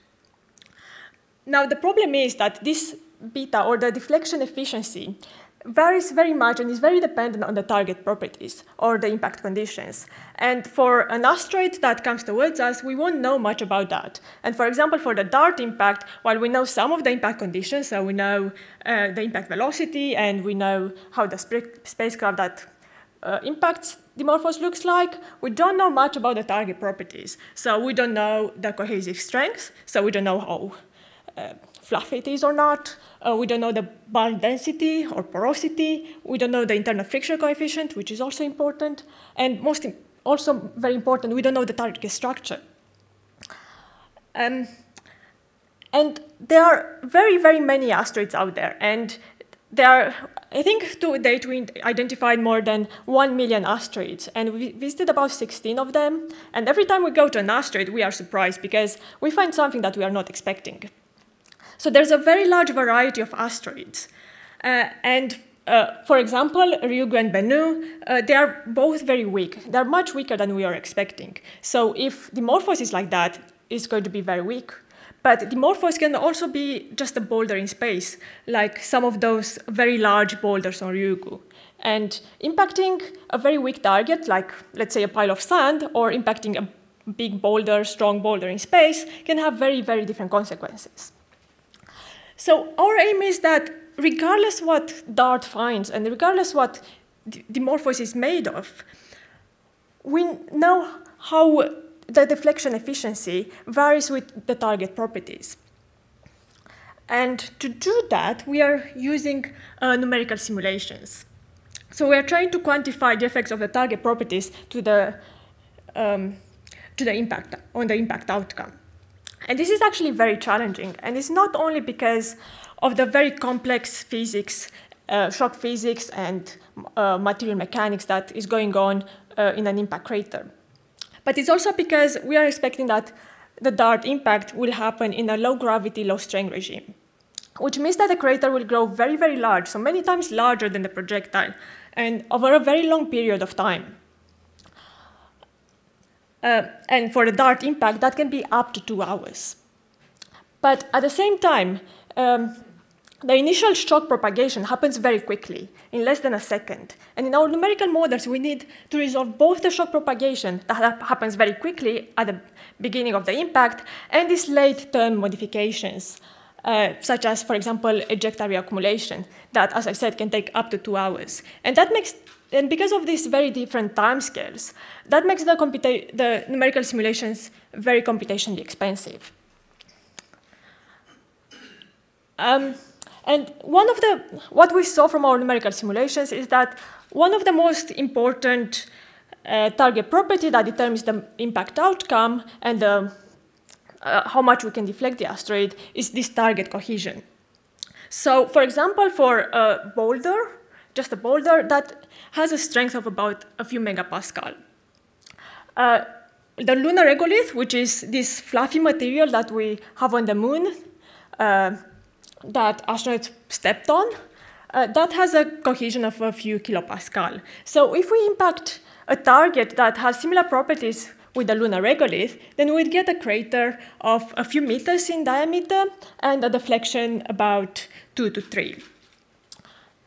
Now, the problem is that this beta, or the deflection efficiency, varies very much and is very dependent on the target properties or the impact conditions. And for an asteroid that comes towards us, we won't know much about that. And for example, for the DART impact, while we know some of the impact conditions, so we know the impact velocity and we know how the spacecraft that impacts Dimorphos looks like, we don't know much about the target properties. So we don't know the cohesive strength, so we don't know how fluffy it is or not. We don't know the bulk density or porosity. We don't know the internal friction coefficient, which is also important. And also very important, we don't know the target structure. And there are very, very many asteroids out there. And there are, I think to date, we identified more than 1 million asteroids. And we visited about 16 of them. And every time we go to an asteroid, we are surprised because we find something that we are not expecting. So there's a very large variety of asteroids. For example, Ryugu and Bennu, they are both very weak. They're much weaker than we are expecting. So if Dimorphos is like that, it's going to be very weak. But Dimorphos can also be just a boulder in space, like some of those very large boulders on Ryugu. And impacting a very weak target, like let's say a pile of sand, or impacting a big boulder, strong boulder in space, can have very, very different consequences. So our aim is that regardless what DART finds and regardless what Dimorphos is made of, we know how the deflection efficiency varies with the target properties. And to do that, we are using numerical simulations. So we are trying to quantify the effects of the target properties to the impact on the impact outcome. And this is actually very challenging. And it's not only because of the very complex physics, shock physics and material mechanics that is going on in an impact crater, but it's also because we are expecting that the DART impact will happen in a low gravity, low strain regime, which means that the crater will grow very, very large, so many times larger than the projectile, and over a very long period of time. And for the DART impact, that can be up to 2 hours. But at the same time, the initial shock propagation happens very quickly, in less than a second. And in our numerical models, we need to resolve both the shock propagation that happens very quickly at the beginning of the impact and these late-term modifications, such as, for example, ejecta reaccumulation, that, as I said, can take up to 2 hours. And that makes And because of these very different timescales, that makes the numerical simulations very computationally expensive. And what we saw from our numerical simulations is that one of the most important target property that determines the impact outcome and how much we can deflect the asteroid is this target cohesion. So, for example, for a boulder, just a boulder that has a strength of about a few megapascal. the lunar regolith, which is this fluffy material that we have on the moon that astronauts stepped on, that has a cohesion of a few kilopascal. So if we impact a target that has similar properties with the lunar regolith, then we'd get a crater of a few meters in diameter and a deflection about 2 to 3.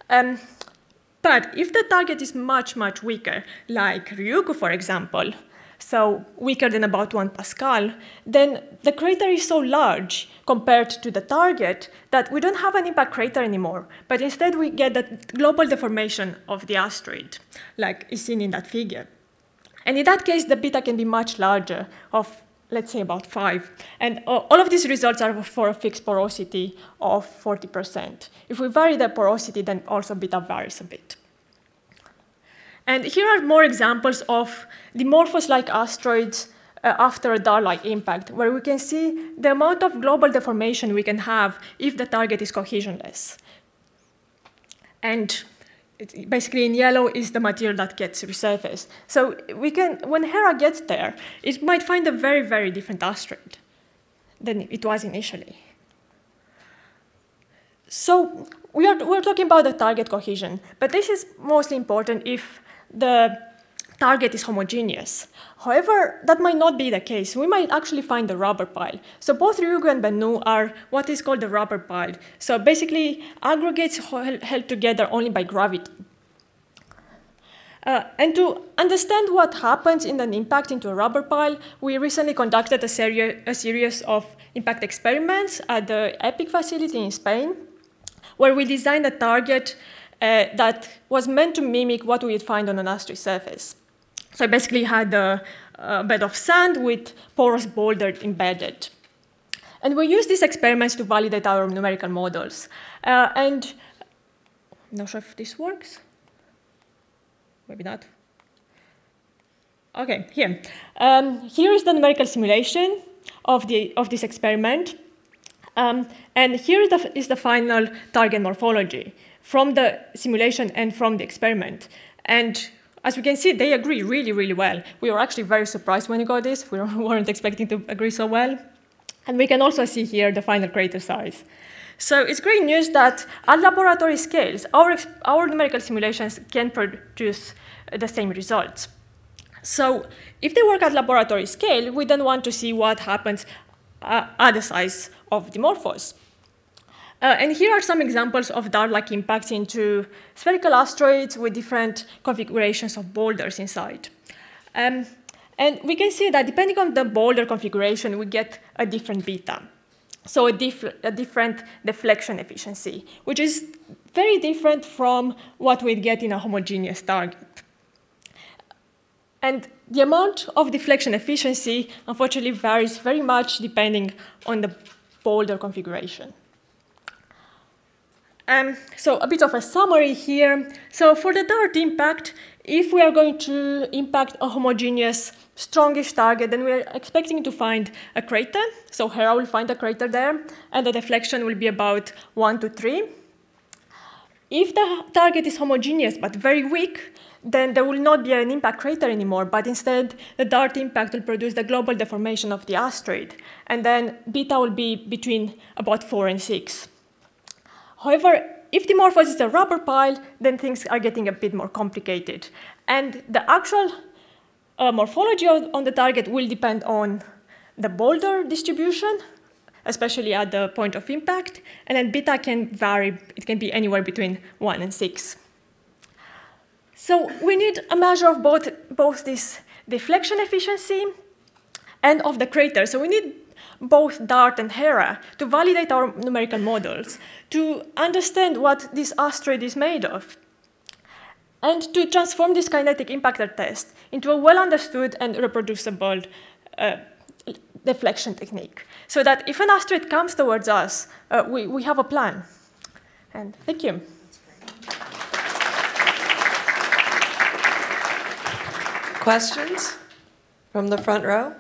But if the target is much, much weaker, like Ryugu, for example, so weaker than about 1 pascal, then the crater is so large compared to the target that we don't have an impact crater anymore, but instead we get the global deformation of the asteroid, like is seen in that figure. And in that case, the beta can be much larger, of, let's say, about 5. And all of these results are for a fixed porosity of 40%. If we vary the porosity, then also beta varies a bit. And here are more examples of Dimorphos-like asteroids after a DART-like impact, where we can see the amount of global deformation we can have if the target is cohesionless. And basically in yellow is the material that gets resurfaced. So we can, when HERA gets there, it might find a very, very different asteroid than it was initially. So we're talking about the target cohesion, but this is mostly important if the target is homogeneous. However, that might not be the case. We might actually find a rubber pile. So both Ryugu and Bennu are what is called a rubber pile. So basically, aggregates held together only by gravity. And to understand what happens in an impact into a rubber pile, we recently conducted a series of impact experiments at the EPIC facility in Spain, where we designed a target that was meant to mimic what we would find on an asteroid surface. So I basically had a bed of sand with porous boulder embedded. And we used these experiments to validate our numerical models. And I'm not sure if this works. Maybe not. OK, here. Here is the numerical simulation of this experiment. And here is the final target morphology from the simulation and from the experiment. And as we can see, they agree really, really well. We were actually very surprised when we got this. We weren't expecting to agree so well. And we can also see here the final crater size. So it's great news that at laboratory scales, our numerical simulations can produce the same results. So if they work at laboratory scale, we then want to see what happens at the size of Dimorphos. And here are some examples of DART-like impacts into spherical asteroids with different configurations of boulders inside. And we can see that depending on the boulder configuration, we get a different beta. So a different deflection efficiency, which is very different from what we'd get in a homogeneous target. And the amount of deflection efficiency, unfortunately, varies very much depending on the boulder configuration. So a bit of a summary here. So for the DART impact, if we are going to impact a homogeneous, strongish target, then we are expecting to find a crater. So HERA will find a crater there, and the deflection will be about 1 to 3. If the target is homogeneous but very weak, then there will not be an impact crater anymore, but instead the DART impact will produce the global deformation of the asteroid, and then beta will be between about 4 and 6. However, if Dimorphos is a rubber pile, then things are getting a bit more complicated, and the actual morphology on the target will depend on the boulder distribution, especially at the point of impact, and then beta can vary. It can be anywhere between 1 and 6. So we need a measure of both this deflection efficiency and of the crater. So we need both DART and HERA to validate our numerical models, to understand what this asteroid is made of, and to transform this kinetic impactor test into a well-understood and reproducible deflection technique, so that if an asteroid comes towards us, we have a plan. And thank you. Questions from the front row?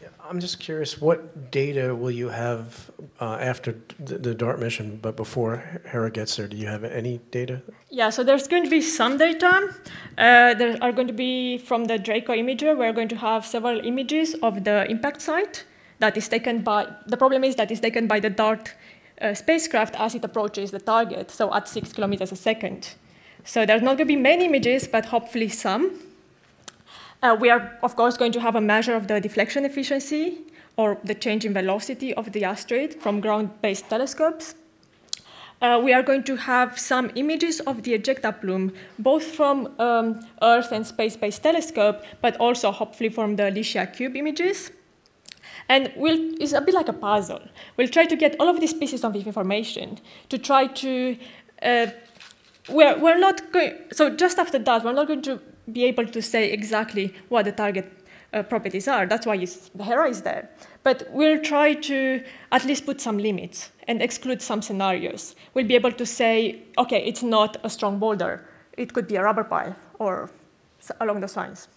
Yeah, I'm just curious, what data will you have after the DART mission, but before HERA gets there? Do you have any data? Yeah, so there's going to be some data. There are going to be, from the DRACO imager, we're going to have several images of the impact site that is taken by, the problem is that it's taken by the DART spacecraft as it approaches the target, so at 6 kilometers a second. So there's not going to be many images, but hopefully some. We are, of course, going to have a measure of the deflection efficiency or the change in velocity of the asteroid from ground-based telescopes. We are going to have some images of the ejecta plume, both from Earth and space-based telescope, but also hopefully from the Lycia cube images. And it's a bit like a puzzle. We'll try to get all of these pieces of information to try to... So just after that, we're not going to be able to say exactly what the target properties are. That's why the HERA is there. But we'll try to at least put some limits and exclude some scenarios. We'll be able to say, okay, it's not a strong boulder. It could be a rubber pile or along those lines.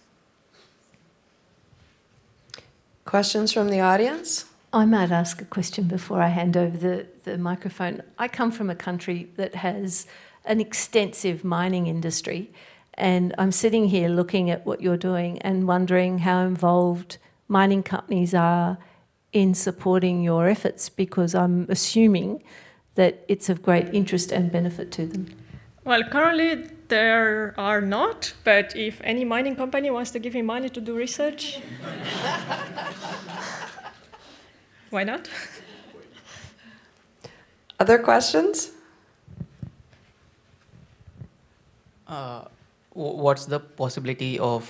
Questions from the audience? I might ask a question before I hand over the microphone. I come from a country that has an extensive mining industry. And I'm sitting here looking at what you're doing and wondering how involved mining companies are in supporting your efforts, because I'm assuming that it's of great interest and benefit to them. Well, currently there are not, but if any mining company wants to give me money to do research, why not? Other questions? What's the possibility of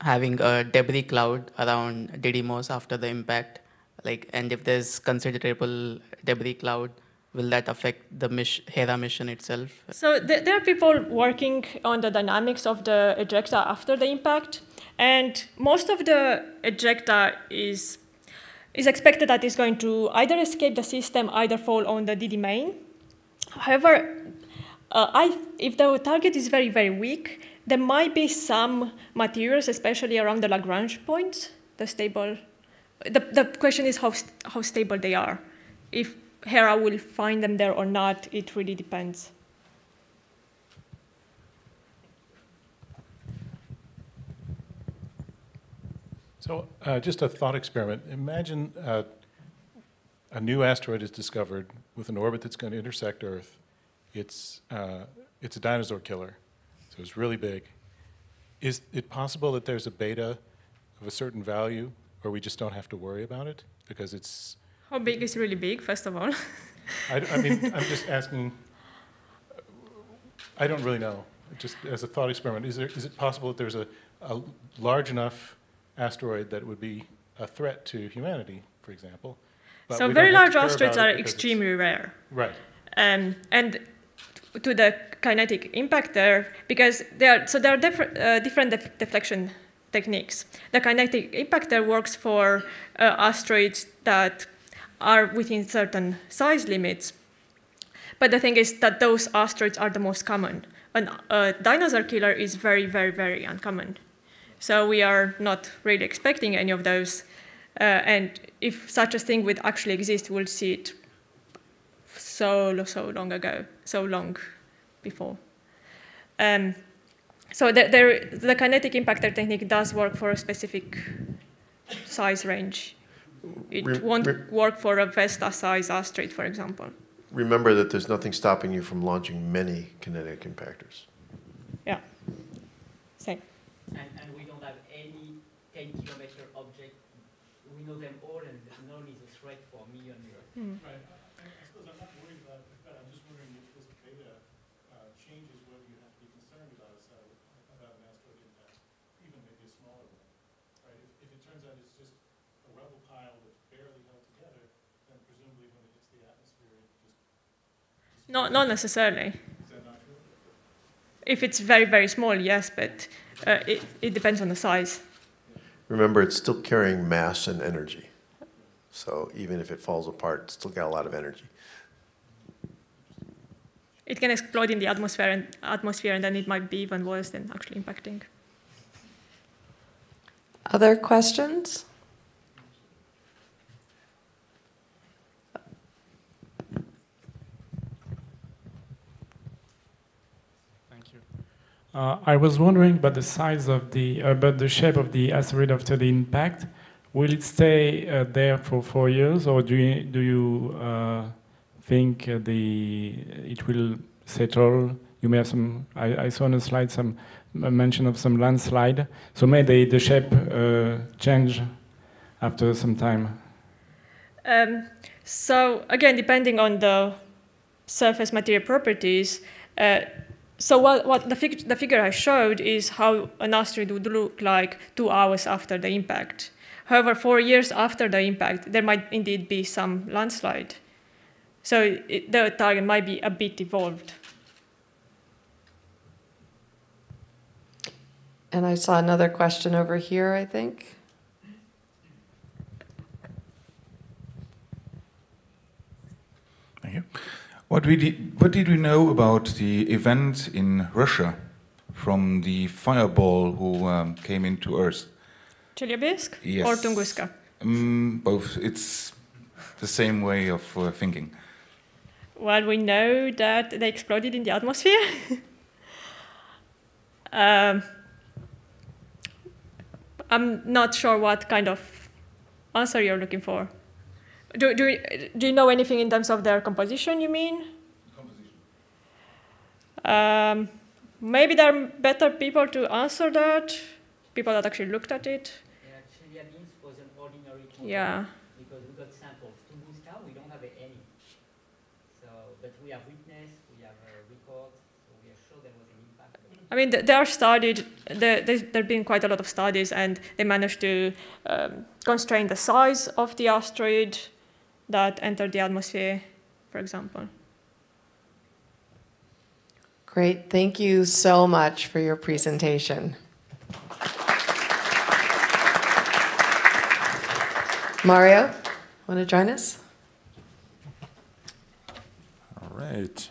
having a debris cloud around Didymos after the impact? Like, and if there's considerable debris cloud, will that affect the HERA mission itself? So there are people working on the dynamics of the ejecta after the impact, and most of the ejecta is expected that it's going to either escape the system, either fall on the Didi main. However, if the target is very, very weak, there might be some materials, especially around the Lagrange points, the stable. The question is how stable they are. If HERA will find them there or not, it really depends. So just a thought experiment. Imagine a new asteroid is discovered with an orbit that's going to intersect Earth. It's a dinosaur killer, so it's really big. Is it possible that there's a beta of a certain value, or we just don't have to worry about it because it's... How big is really big, first of all? I mean, I'm just asking, I don't really know, just as a thought experiment. Is it possible that there's a large enough asteroid that would be a threat to humanity, for example? But so very large asteroids are extremely rare. Right. And to the kinetic impact there, because there are different deflection techniques. The kinetic impact there works for asteroids that are within certain size limits. But the thing is that those asteroids are the most common. A dinosaur killer is very, very, very uncommon. So we are not really expecting any of those. And if such a thing would actually exist, we'll see it so long before. So the kinetic impactor technique does work for a specific size range. It won't work for a Vesta-size asteroid, for example. Remember that there's nothing stopping you from launching many kinetic impactors. Yeah, same. And we don't have any 10-kilometer object. We know them all, and none is a threat for million years. Mm. Right. Not necessarily. Is that not true? If it's very, very small, yes, but it depends on the size. Remember, it's still carrying mass and energy. So even if it falls apart, it's still got a lot of energy. It can explode in the atmosphere, and then it might be even worse than actually impacting. Other questions? I was wondering about the size of the, about the shape of the asteroid after the impact. Will it stay there for 4 years, or do you think it will settle? You may have some. I saw on a slide some mention of some landslide. So may the shape change after some time? So again, depending on the surface material properties. So the figure I showed is how an asteroid would look like 2 hours after the impact. However, 4 years after the impact, there might indeed be some landslide. So the target might be a bit evolved. And I saw another question over here, I think. Thank you. What did we know about the event in Russia from the fireball who came into Earth? Chelyabinsk, yes, or Tunguska? Both. It's the same way of thinking. Well, we know that they exploded in the atmosphere. I'm not sure what kind of answer you're looking for. Do you know anything in terms of their composition, you mean? Composition. Maybe there are better people to answer that, people that actually looked at it. Yeah, Chelyabinsk was an ordinary company, yeah, because we got samples. Tunguska, we don't have any. So, but we have witness, we have records, so we are sure there was an impact. I mean, they are studied, there have been quite a lot of studies, and they managed to constrain the size of the asteroid that entered the atmosphere, for example. Great, thank you so much for your presentation. Mario, want to join us? All right.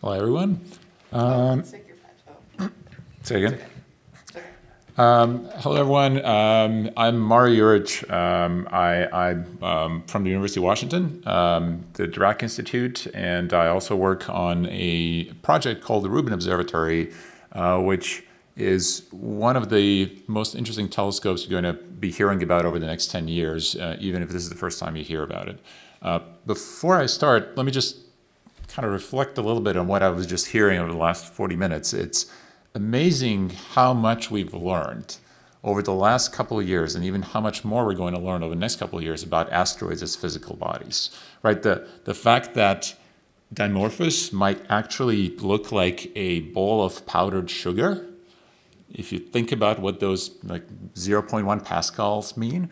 Hello, everyone. Say again. Hello, everyone. I'm Mario Juric. I'm from the University of Washington, the DART Institute, and I also work on a project called the Rubin Observatory, which is one of the most interesting telescopes you're going to be hearing about over the next 10 years, even if this is the first time you hear about it. Before I start, let me just kind of reflect a little bit on what I was just hearing over the last 40 minutes. It's amazing how much we've learned over the last couple of years, and even how much more we're going to learn over the next couple of years about asteroids as physical bodies, right? The fact that Dimorphos might actually look like a ball of powdered sugar, if you think about what those like 0.1 pascals mean,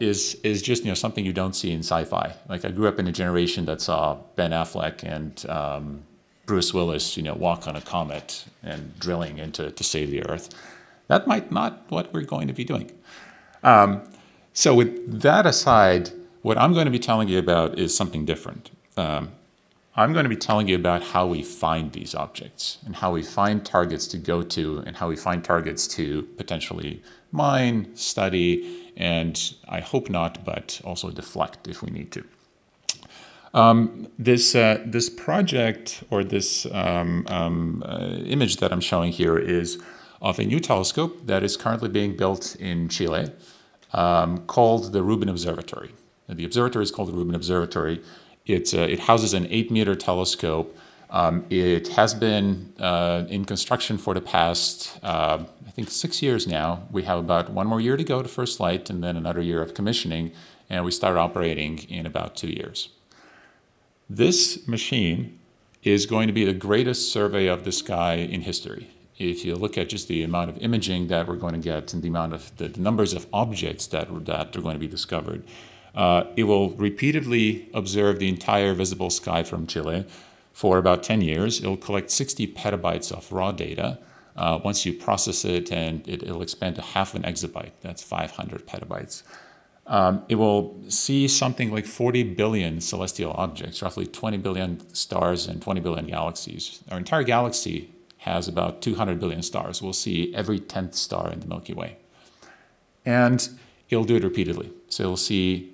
is just, you know, something you don't see in sci-fi. Like, I grew up in a generation that saw Ben Affleck and Bruce Willis, you know, walk on a comet and drilling into to save the Earth. That might not what we're going to be doing. So with that aside, what I'm going to be telling you about is something different. I'm going to be telling you about how we find these objects and how we find targets to go to and how we find targets to potentially mine, study, and I hope not, but also deflect if we need to. This project, or this image that I'm showing here, is of a new telescope that is currently being built in Chile called the Rubin Observatory. The observatory is called the Rubin Observatory. It houses an 8-meter telescope. It has been in construction for the past, I think, 6 years now. We have about one more year to go to first light and then another year of commissioning, and we start operating in about 2 years. This machine is going to be the greatest survey of the sky in history. If you look at just the amount of imaging that we're going to get and the amount of the numbers of objects that are going to be discovered, it will repeatedly observe the entire visible sky from Chile for about 10 years. It'll collect 60 petabytes of raw data. Once you process it, and it'll expand to half an exabyte. That's 500 petabytes. It will see something like 40 billion celestial objects, roughly 20 billion stars and 20 billion galaxies. Our entire galaxy has about 200 billion stars. We'll see every 10th star in the Milky Way. And it'll do it repeatedly. So you'll see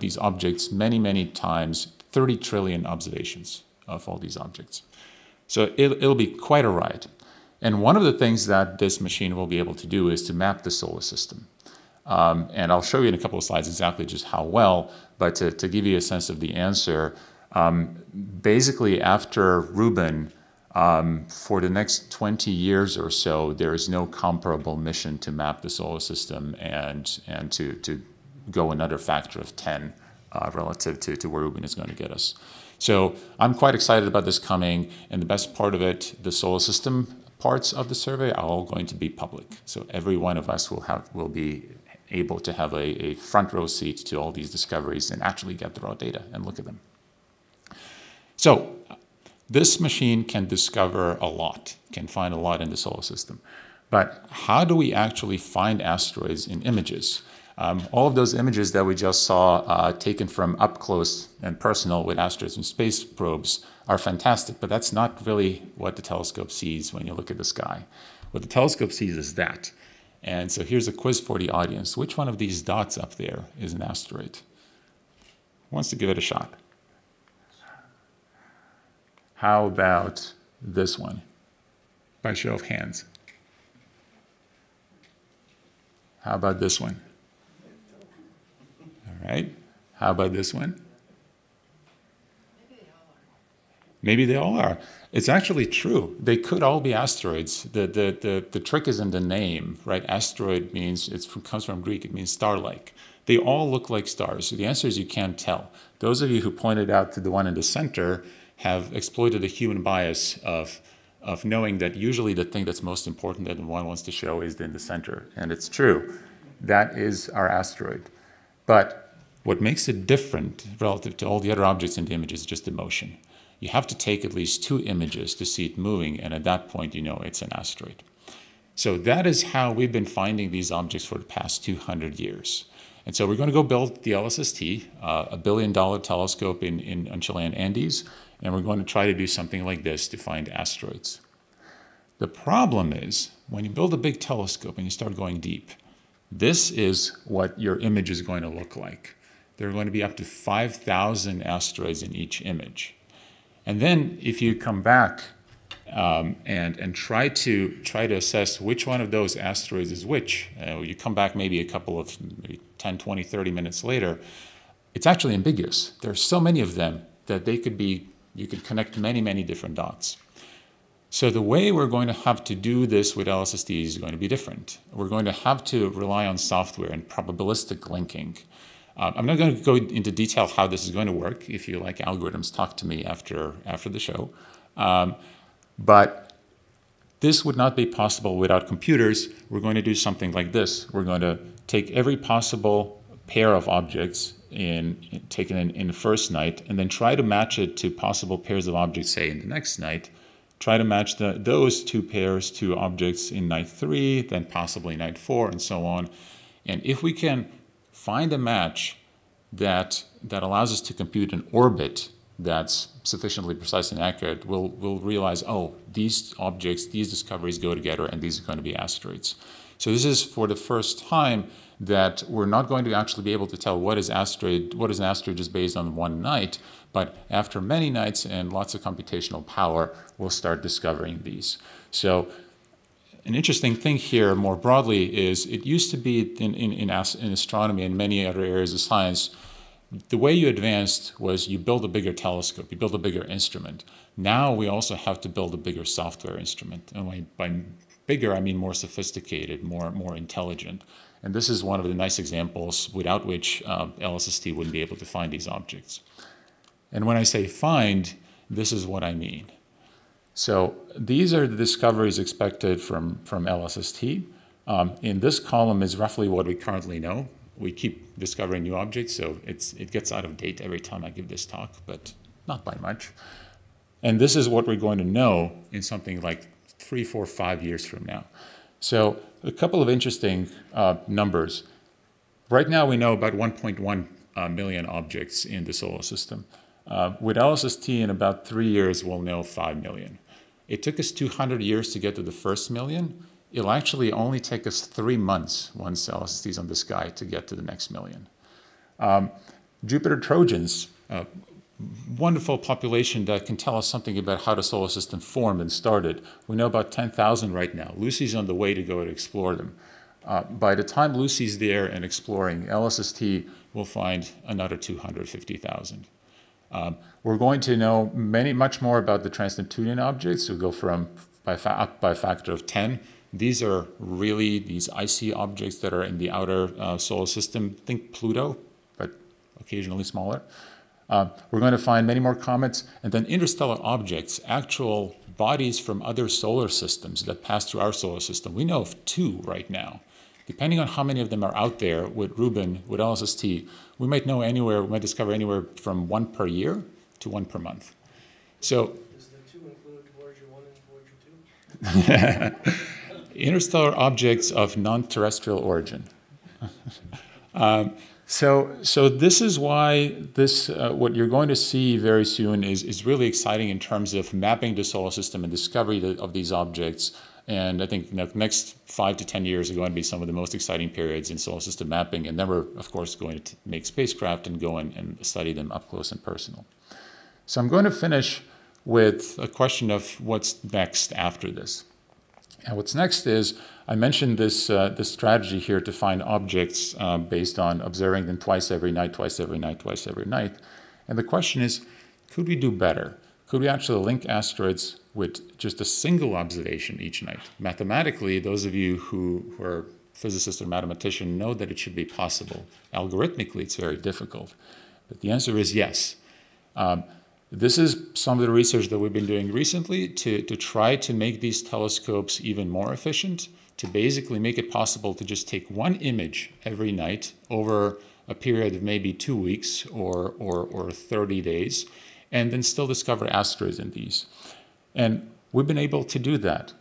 these objects many, many times 30 trillion observations of all these objects. So it'll be quite a ride. And one of the things that this machine will be able to do is to map the solar system. And I'll show you in a couple of slides exactly just how well, but to give you a sense of the answer, basically after Rubin, for the next 20 years or so, there is no comparable mission to map the solar system and to go another factor of 10 relative to where Rubin is going to get us. So I'm quite excited about this coming, and the best part of it, the solar system parts of the survey are all going to be public. So every one of us will be able to have a front row seat to all these discoveries and actually get the raw data and look at them. So this machine can discover a lot, can find a lot in the solar system. But how do we actually find asteroids in images? All of those images that we just saw taken from up close and personal with asteroids and space probes are fantastic, but that's not really what the telescope sees when you look at the sky. What the telescope sees is that. And so here's a quiz for the audience. Which one of these dots up there is an asteroid? Who wants to give it a shot? How about this one? By show of hands. How about this one? Right? How about this one? Maybe they all are. Maybe they all are. It's actually true. They could all be asteroids. The trick is in the name, right? Asteroid means, it comes from Greek, it means star-like. They all look like stars. So the answer is you can't tell. Those of you who pointed out to the one in the center have exploited the human bias of knowing that usually the thing that's most important that one wants to show is in the center. And it's true. That is our asteroid. But what makes it different relative to all the other objects in the image is just the motion. You have to take at least two images to see it moving, and at that point you know it's an asteroid. So that is how we've been finding these objects for the past 200 years. And so we're going to go build the LSST, a billion-dollar telescope in Chilean Andes, and we're going to try to do something like this to find asteroids. The problem is, when you build a big telescope and you start going deep, this is what your image is going to look like. There are going to be up to 5,000 asteroids in each image. And then if you come back and try to assess which one of those asteroids is which, you come back maybe a couple of maybe 10, 20, 30 minutes later, it's actually ambiguous. There are so many of them that they could be, you could connect many, many different dots. So the way we're going to have to do this with LSST is going to be different. We're going to have to rely on software and probabilistic linking. I'm not going to go into detail how this is going to work. If you like algorithms, talk to me after the show. But this would not be possible without computers. We're going to do something like this. We're going to take every possible pair of objects taken in the first night and then try to match it to possible pairs of objects, say, in the next night. Try to match those two pairs to objects in night 3, then possibly night 4, and so on. And if we can find a match that allows us to compute an orbit that's sufficiently precise and accurate, we'll realize, oh, these objects, these discoveries go together, and these are going to be asteroids. So this is for the first time that we're not going to actually be able to tell what is an asteroid just based on one night, but after many nights and lots of computational power, we'll start discovering these. So an interesting thing here more broadly is it used to be in astronomy and many other areas of science, the way you advanced was you build a bigger telescope, you build a bigger instrument. Now we also have to build a bigger software instrument. And by bigger, I mean more sophisticated, more intelligent. And this is one of the nice examples without which LSST wouldn't be able to find these objects. And when I say find, this is what I mean. So these are the discoveries expected from LSST. In this column is roughly what we currently know. We keep discovering new objects, so it gets out of date every time I give this talk, but not by much. And this is what we're going to know in something like 3, 4, 5 years from now. So a couple of interesting numbers. Right now we know about 1.1 million objects in the solar system. With LSST, in about 3 years, we'll know 5 million. It took us 200 years to get to the first million. It'll actually only take us 3 months once LSST is on the sky to get to the next million. Jupiter Trojans, wonderful population that can tell us something about how the solar system formed and started. We know about 10,000 right now. Lucy's on the way to go to explore them. By the time Lucy's there and exploring, LSST will find another 250,000. We're going to know much more about the transneptunian objects. We'll go from up by a factor of 10. These are really these icy objects that are in the outer solar system. Think Pluto, but occasionally smaller. We're going to find many more comets, and then interstellar objects, actual bodies from other solar systems that pass through our solar system. We know of 2 right now. Depending on how many of them are out there with Rubin, with LSST, we might know anywhere, we might discover anywhere from 1 per year to 1 per month. So, does the 2 include Voyager 1 and Voyager 2? Interstellar objects of non-terrestrial origin. So this is why this, what you're going to see very soon is really exciting in terms of mapping the solar system and discovery of these objects. And I think the next 5 to 10 years are going to be some of the most exciting periods in solar system mapping. And then we're, of course, going to make spacecraft and go and study them up close and personal. So I'm going to finish with a question of what's next after this. And what's next is, I mentioned this, this strategy here to find objects based on observing them twice every night, twice every night, twice every night. And the question is, could we do better? Could we actually link asteroids with just a single observation each night? Mathematically, those of you who are physicists or mathematicians know that it should be possible. Algorithmically, it's very difficult. But the answer is yes. This is some of the research that we've been doing recently to try to make these telescopes even more efficient, to basically make it possible to just take one image every night over a period of maybe 2 weeks or 30 days, and then still discover asteroids in these. And we've been able to do that.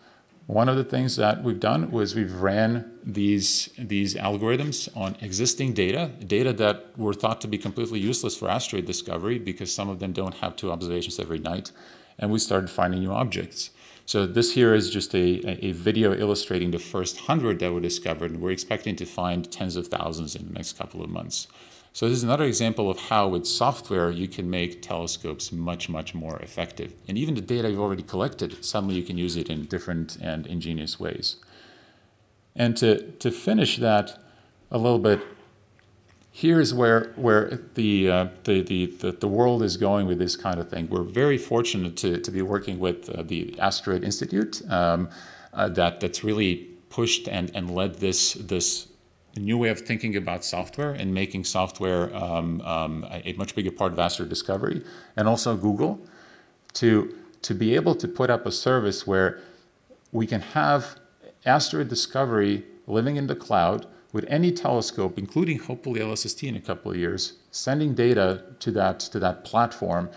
One of the things that we've done was we've ran these algorithms on existing data that were thought to be completely useless for asteroid discovery because some of them don't have 2 observations every night, and we started finding new objects. So this here is just a video illustrating the first 100 that were discovered, and we're expecting to find tens of thousands in the next couple of months. So this is another example of how with software you can make telescopes much, much more effective. And even the data you've already collected, suddenly you can use it in different and ingenious ways. And to finish that a little bit, here is where the world is going with this kind of thing. We're very fortunate to be working with the Asteroid Institute that's really pushed and led this new way of thinking about software and making software a much bigger part of asteroid discovery, and also Google, to be able to put up a service where we can have asteroid discovery living in the cloud with any telescope, including hopefully LSST in a couple of years, sending data to that platform,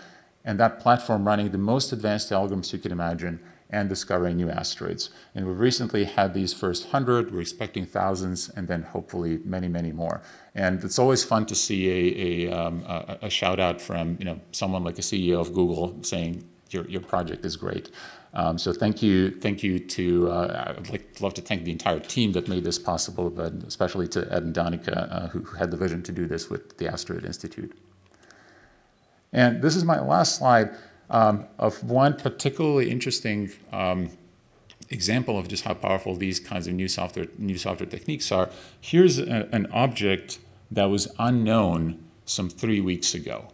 and that platform running the most advanced algorithms you can imagine and discovering new asteroids. And we've recently had these first 100, we're expecting thousands, and then hopefully many, many more. And it's always fun to see a shout out from someone like a CEO of Google saying, your project is great. So thank you to, I'd love to thank the entire team that made this possible, but especially to Ed and Danica, who had the vision to do this with the Asteroid Institute. And this is my last slide of one particularly interesting example of just how powerful these kinds of new software techniques are. Here's an object that was unknown some 3 weeks ago.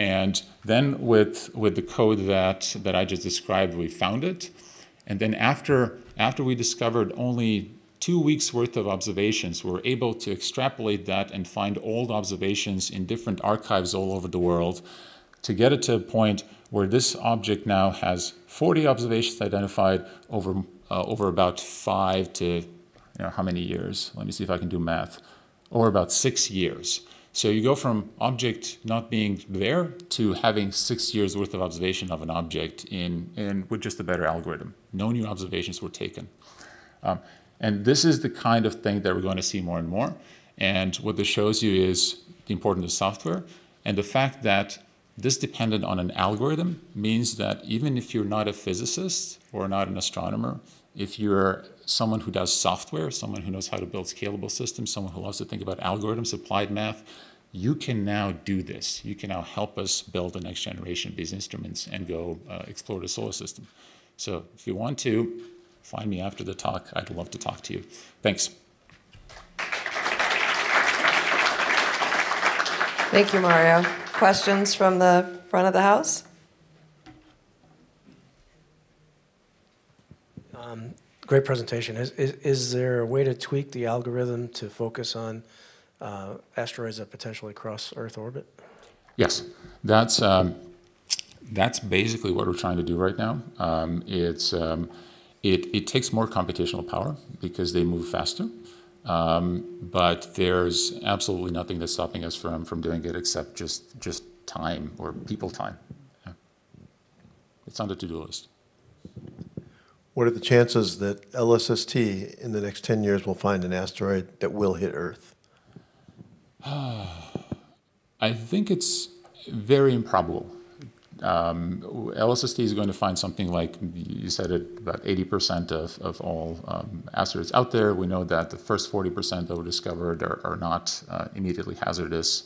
And then with the code that I just described, we found it. And then after we discovered only 2 weeks worth of observations, we were able to extrapolate that and find old observations in different archives all over the world to get it to a point where this object now has 40 observations identified over about 5 to, how many years? Let me see if I can do math. Over about 6 years. So you go from object not being there to having 6 years worth of observation of an object with just a better algorithm. No new observations were taken. And this is the kind of thing that we're going to see more and more. And what this shows you is the importance of software, and the fact that this dependent on an algorithm means that even if you're not a physicist or not an astronomer, if you're someone who does software, someone who knows how to build scalable systems, someone who loves to think about algorithms, applied math, you can now do this. You can now help us build the next generation of these instruments and go explore the solar system. So if you want to, find me after the talk. I'd love to talk to you. Thanks. Thank you, Mario. Questions from the front of the house? Great presentation. Is there a way to tweak the algorithm to focus on asteroids that potentially cross Earth orbit? Yes, that's basically what we're trying to do right now. It takes more computational power because they move faster. But there's absolutely nothing that's stopping us from doing it except just time or people time. Yeah. It's on the to-do list. What are the chances that LSST in the next 10 years will find an asteroid that will hit Earth? I think it's very improbable. LSST is going to find something like, you said it, about 80% of all asteroids out there. We know that the first 40% that were discovered are not immediately hazardous.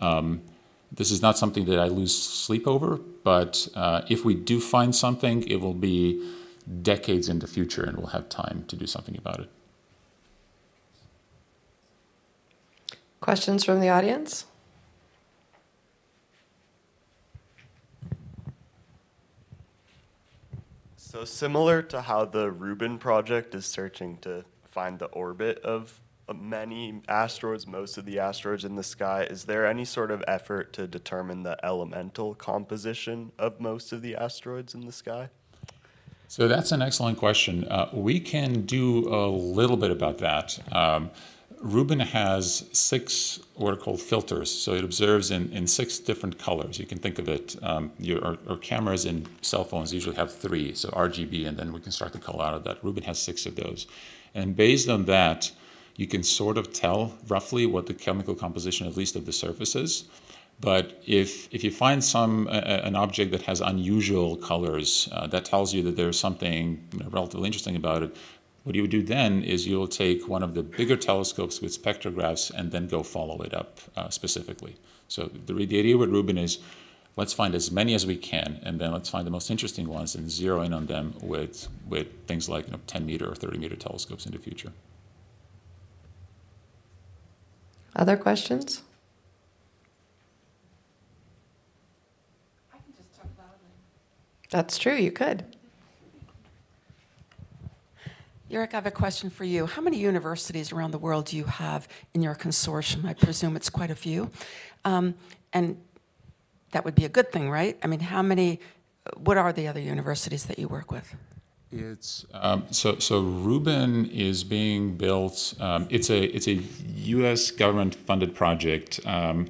This is not something that I lose sleep over, but if we do find something, it will be decades in the future and we'll have time to do something about it. Questions from the audience? So similar to how the Rubin project is searching to find the orbit of many asteroids, most of the asteroids in the sky, is there any sort of effort to determine the elemental composition of most of the asteroids in the sky? So that's an excellent question. We can do a little bit about that. Rubin has 6 what are called filters. So it observes in 6 different colors. You can think of it, our cameras in cell phones usually have 3, so RGB, and then we can start to color out of that. Rubin has 6 of those. And based on that, you can sort of tell roughly what the chemical composition, at least of the surface, is. But if you find an object that has unusual colors, that tells you that there's something relatively interesting about it. What you would do then is you'll take one of the bigger telescopes with spectrographs and then go follow it up specifically. So the idea with Rubin is, let's find as many as we can, and then let's find the most interesting ones and zero in on them with things like 10-meter or 30-meter telescopes in the future. Other questions? I can just talk loudly. That's true, you could. Juric, I have a question for you. How many universities around the world do you have in your consortium? I presume it's quite a few. And that would be a good thing, right? I mean, what are the other universities that you work with? So Rubin is being built. It's a U.S. government-funded project. The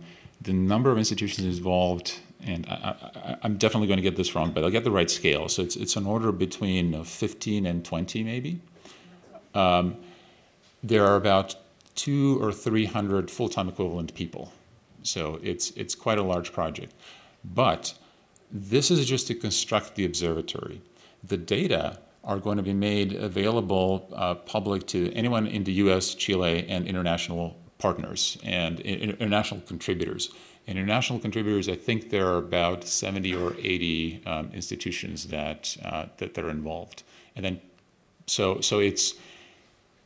number of institutions involved, and I'm definitely going to get this wrong, but I'll get the right scale. So it's an order between 15 and 20, maybe. There are about 200 or 300 full-time equivalent people. So it's quite a large project. But this is just to construct the observatory. The data are going to be made available public to anyone in the US, Chile, and international partners and international contributors. International contributors, I think there are about 70 or 80 institutions that are involved. And then, so it's,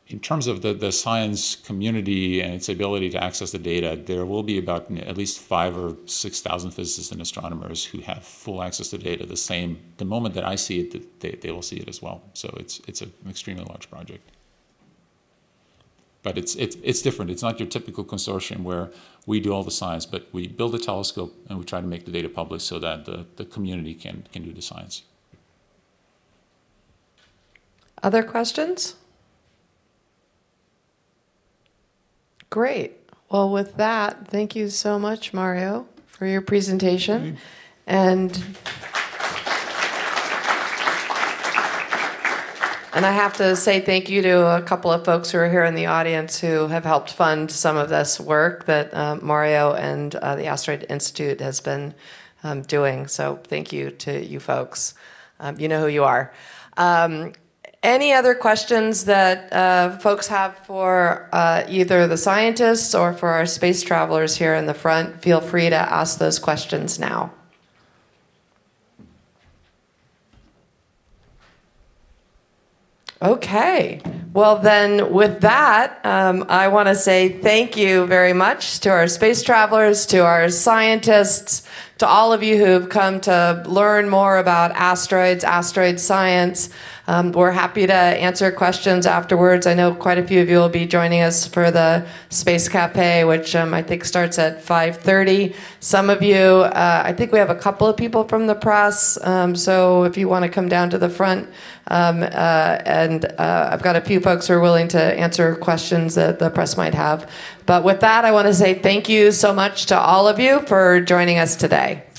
in terms of the science community and its ability to access the data, there will be about at least 5,000 or 6,000 physicists and astronomers who have full access to data. The moment that I see it, they will see it as well. So it's an extremely large project. But it's different. It's not your typical consortium where we do all the science, but we build a telescope and we try to make the data public so that the community can do the science. Other questions? Great. Well, with that, thank you so much, Mario, for your presentation. And I have to say thank you to a couple of folks who are here in the audience who have helped fund some of this work that Mario and the Asteroid Institute has been doing. So thank you to you folks. You know who you are. Any other questions that folks have for either the scientists or for our space travelers here in the front? Feel free to ask those questions now. Okay, well then with that, I want to say thank you very much to our space travelers, to our scientists, to all of you who've come to learn more about asteroids, asteroid science. We're happy to answer questions afterwards. I know quite a few of you will be joining us for the Space Cafe, which I think starts at 5:30. Some of you, I think we have a couple of people from the press, so if you want to come down to the front, I've got a few folks who are willing to answer questions that the press might have. But with that, I want to say thank you so much to all of you for joining us today.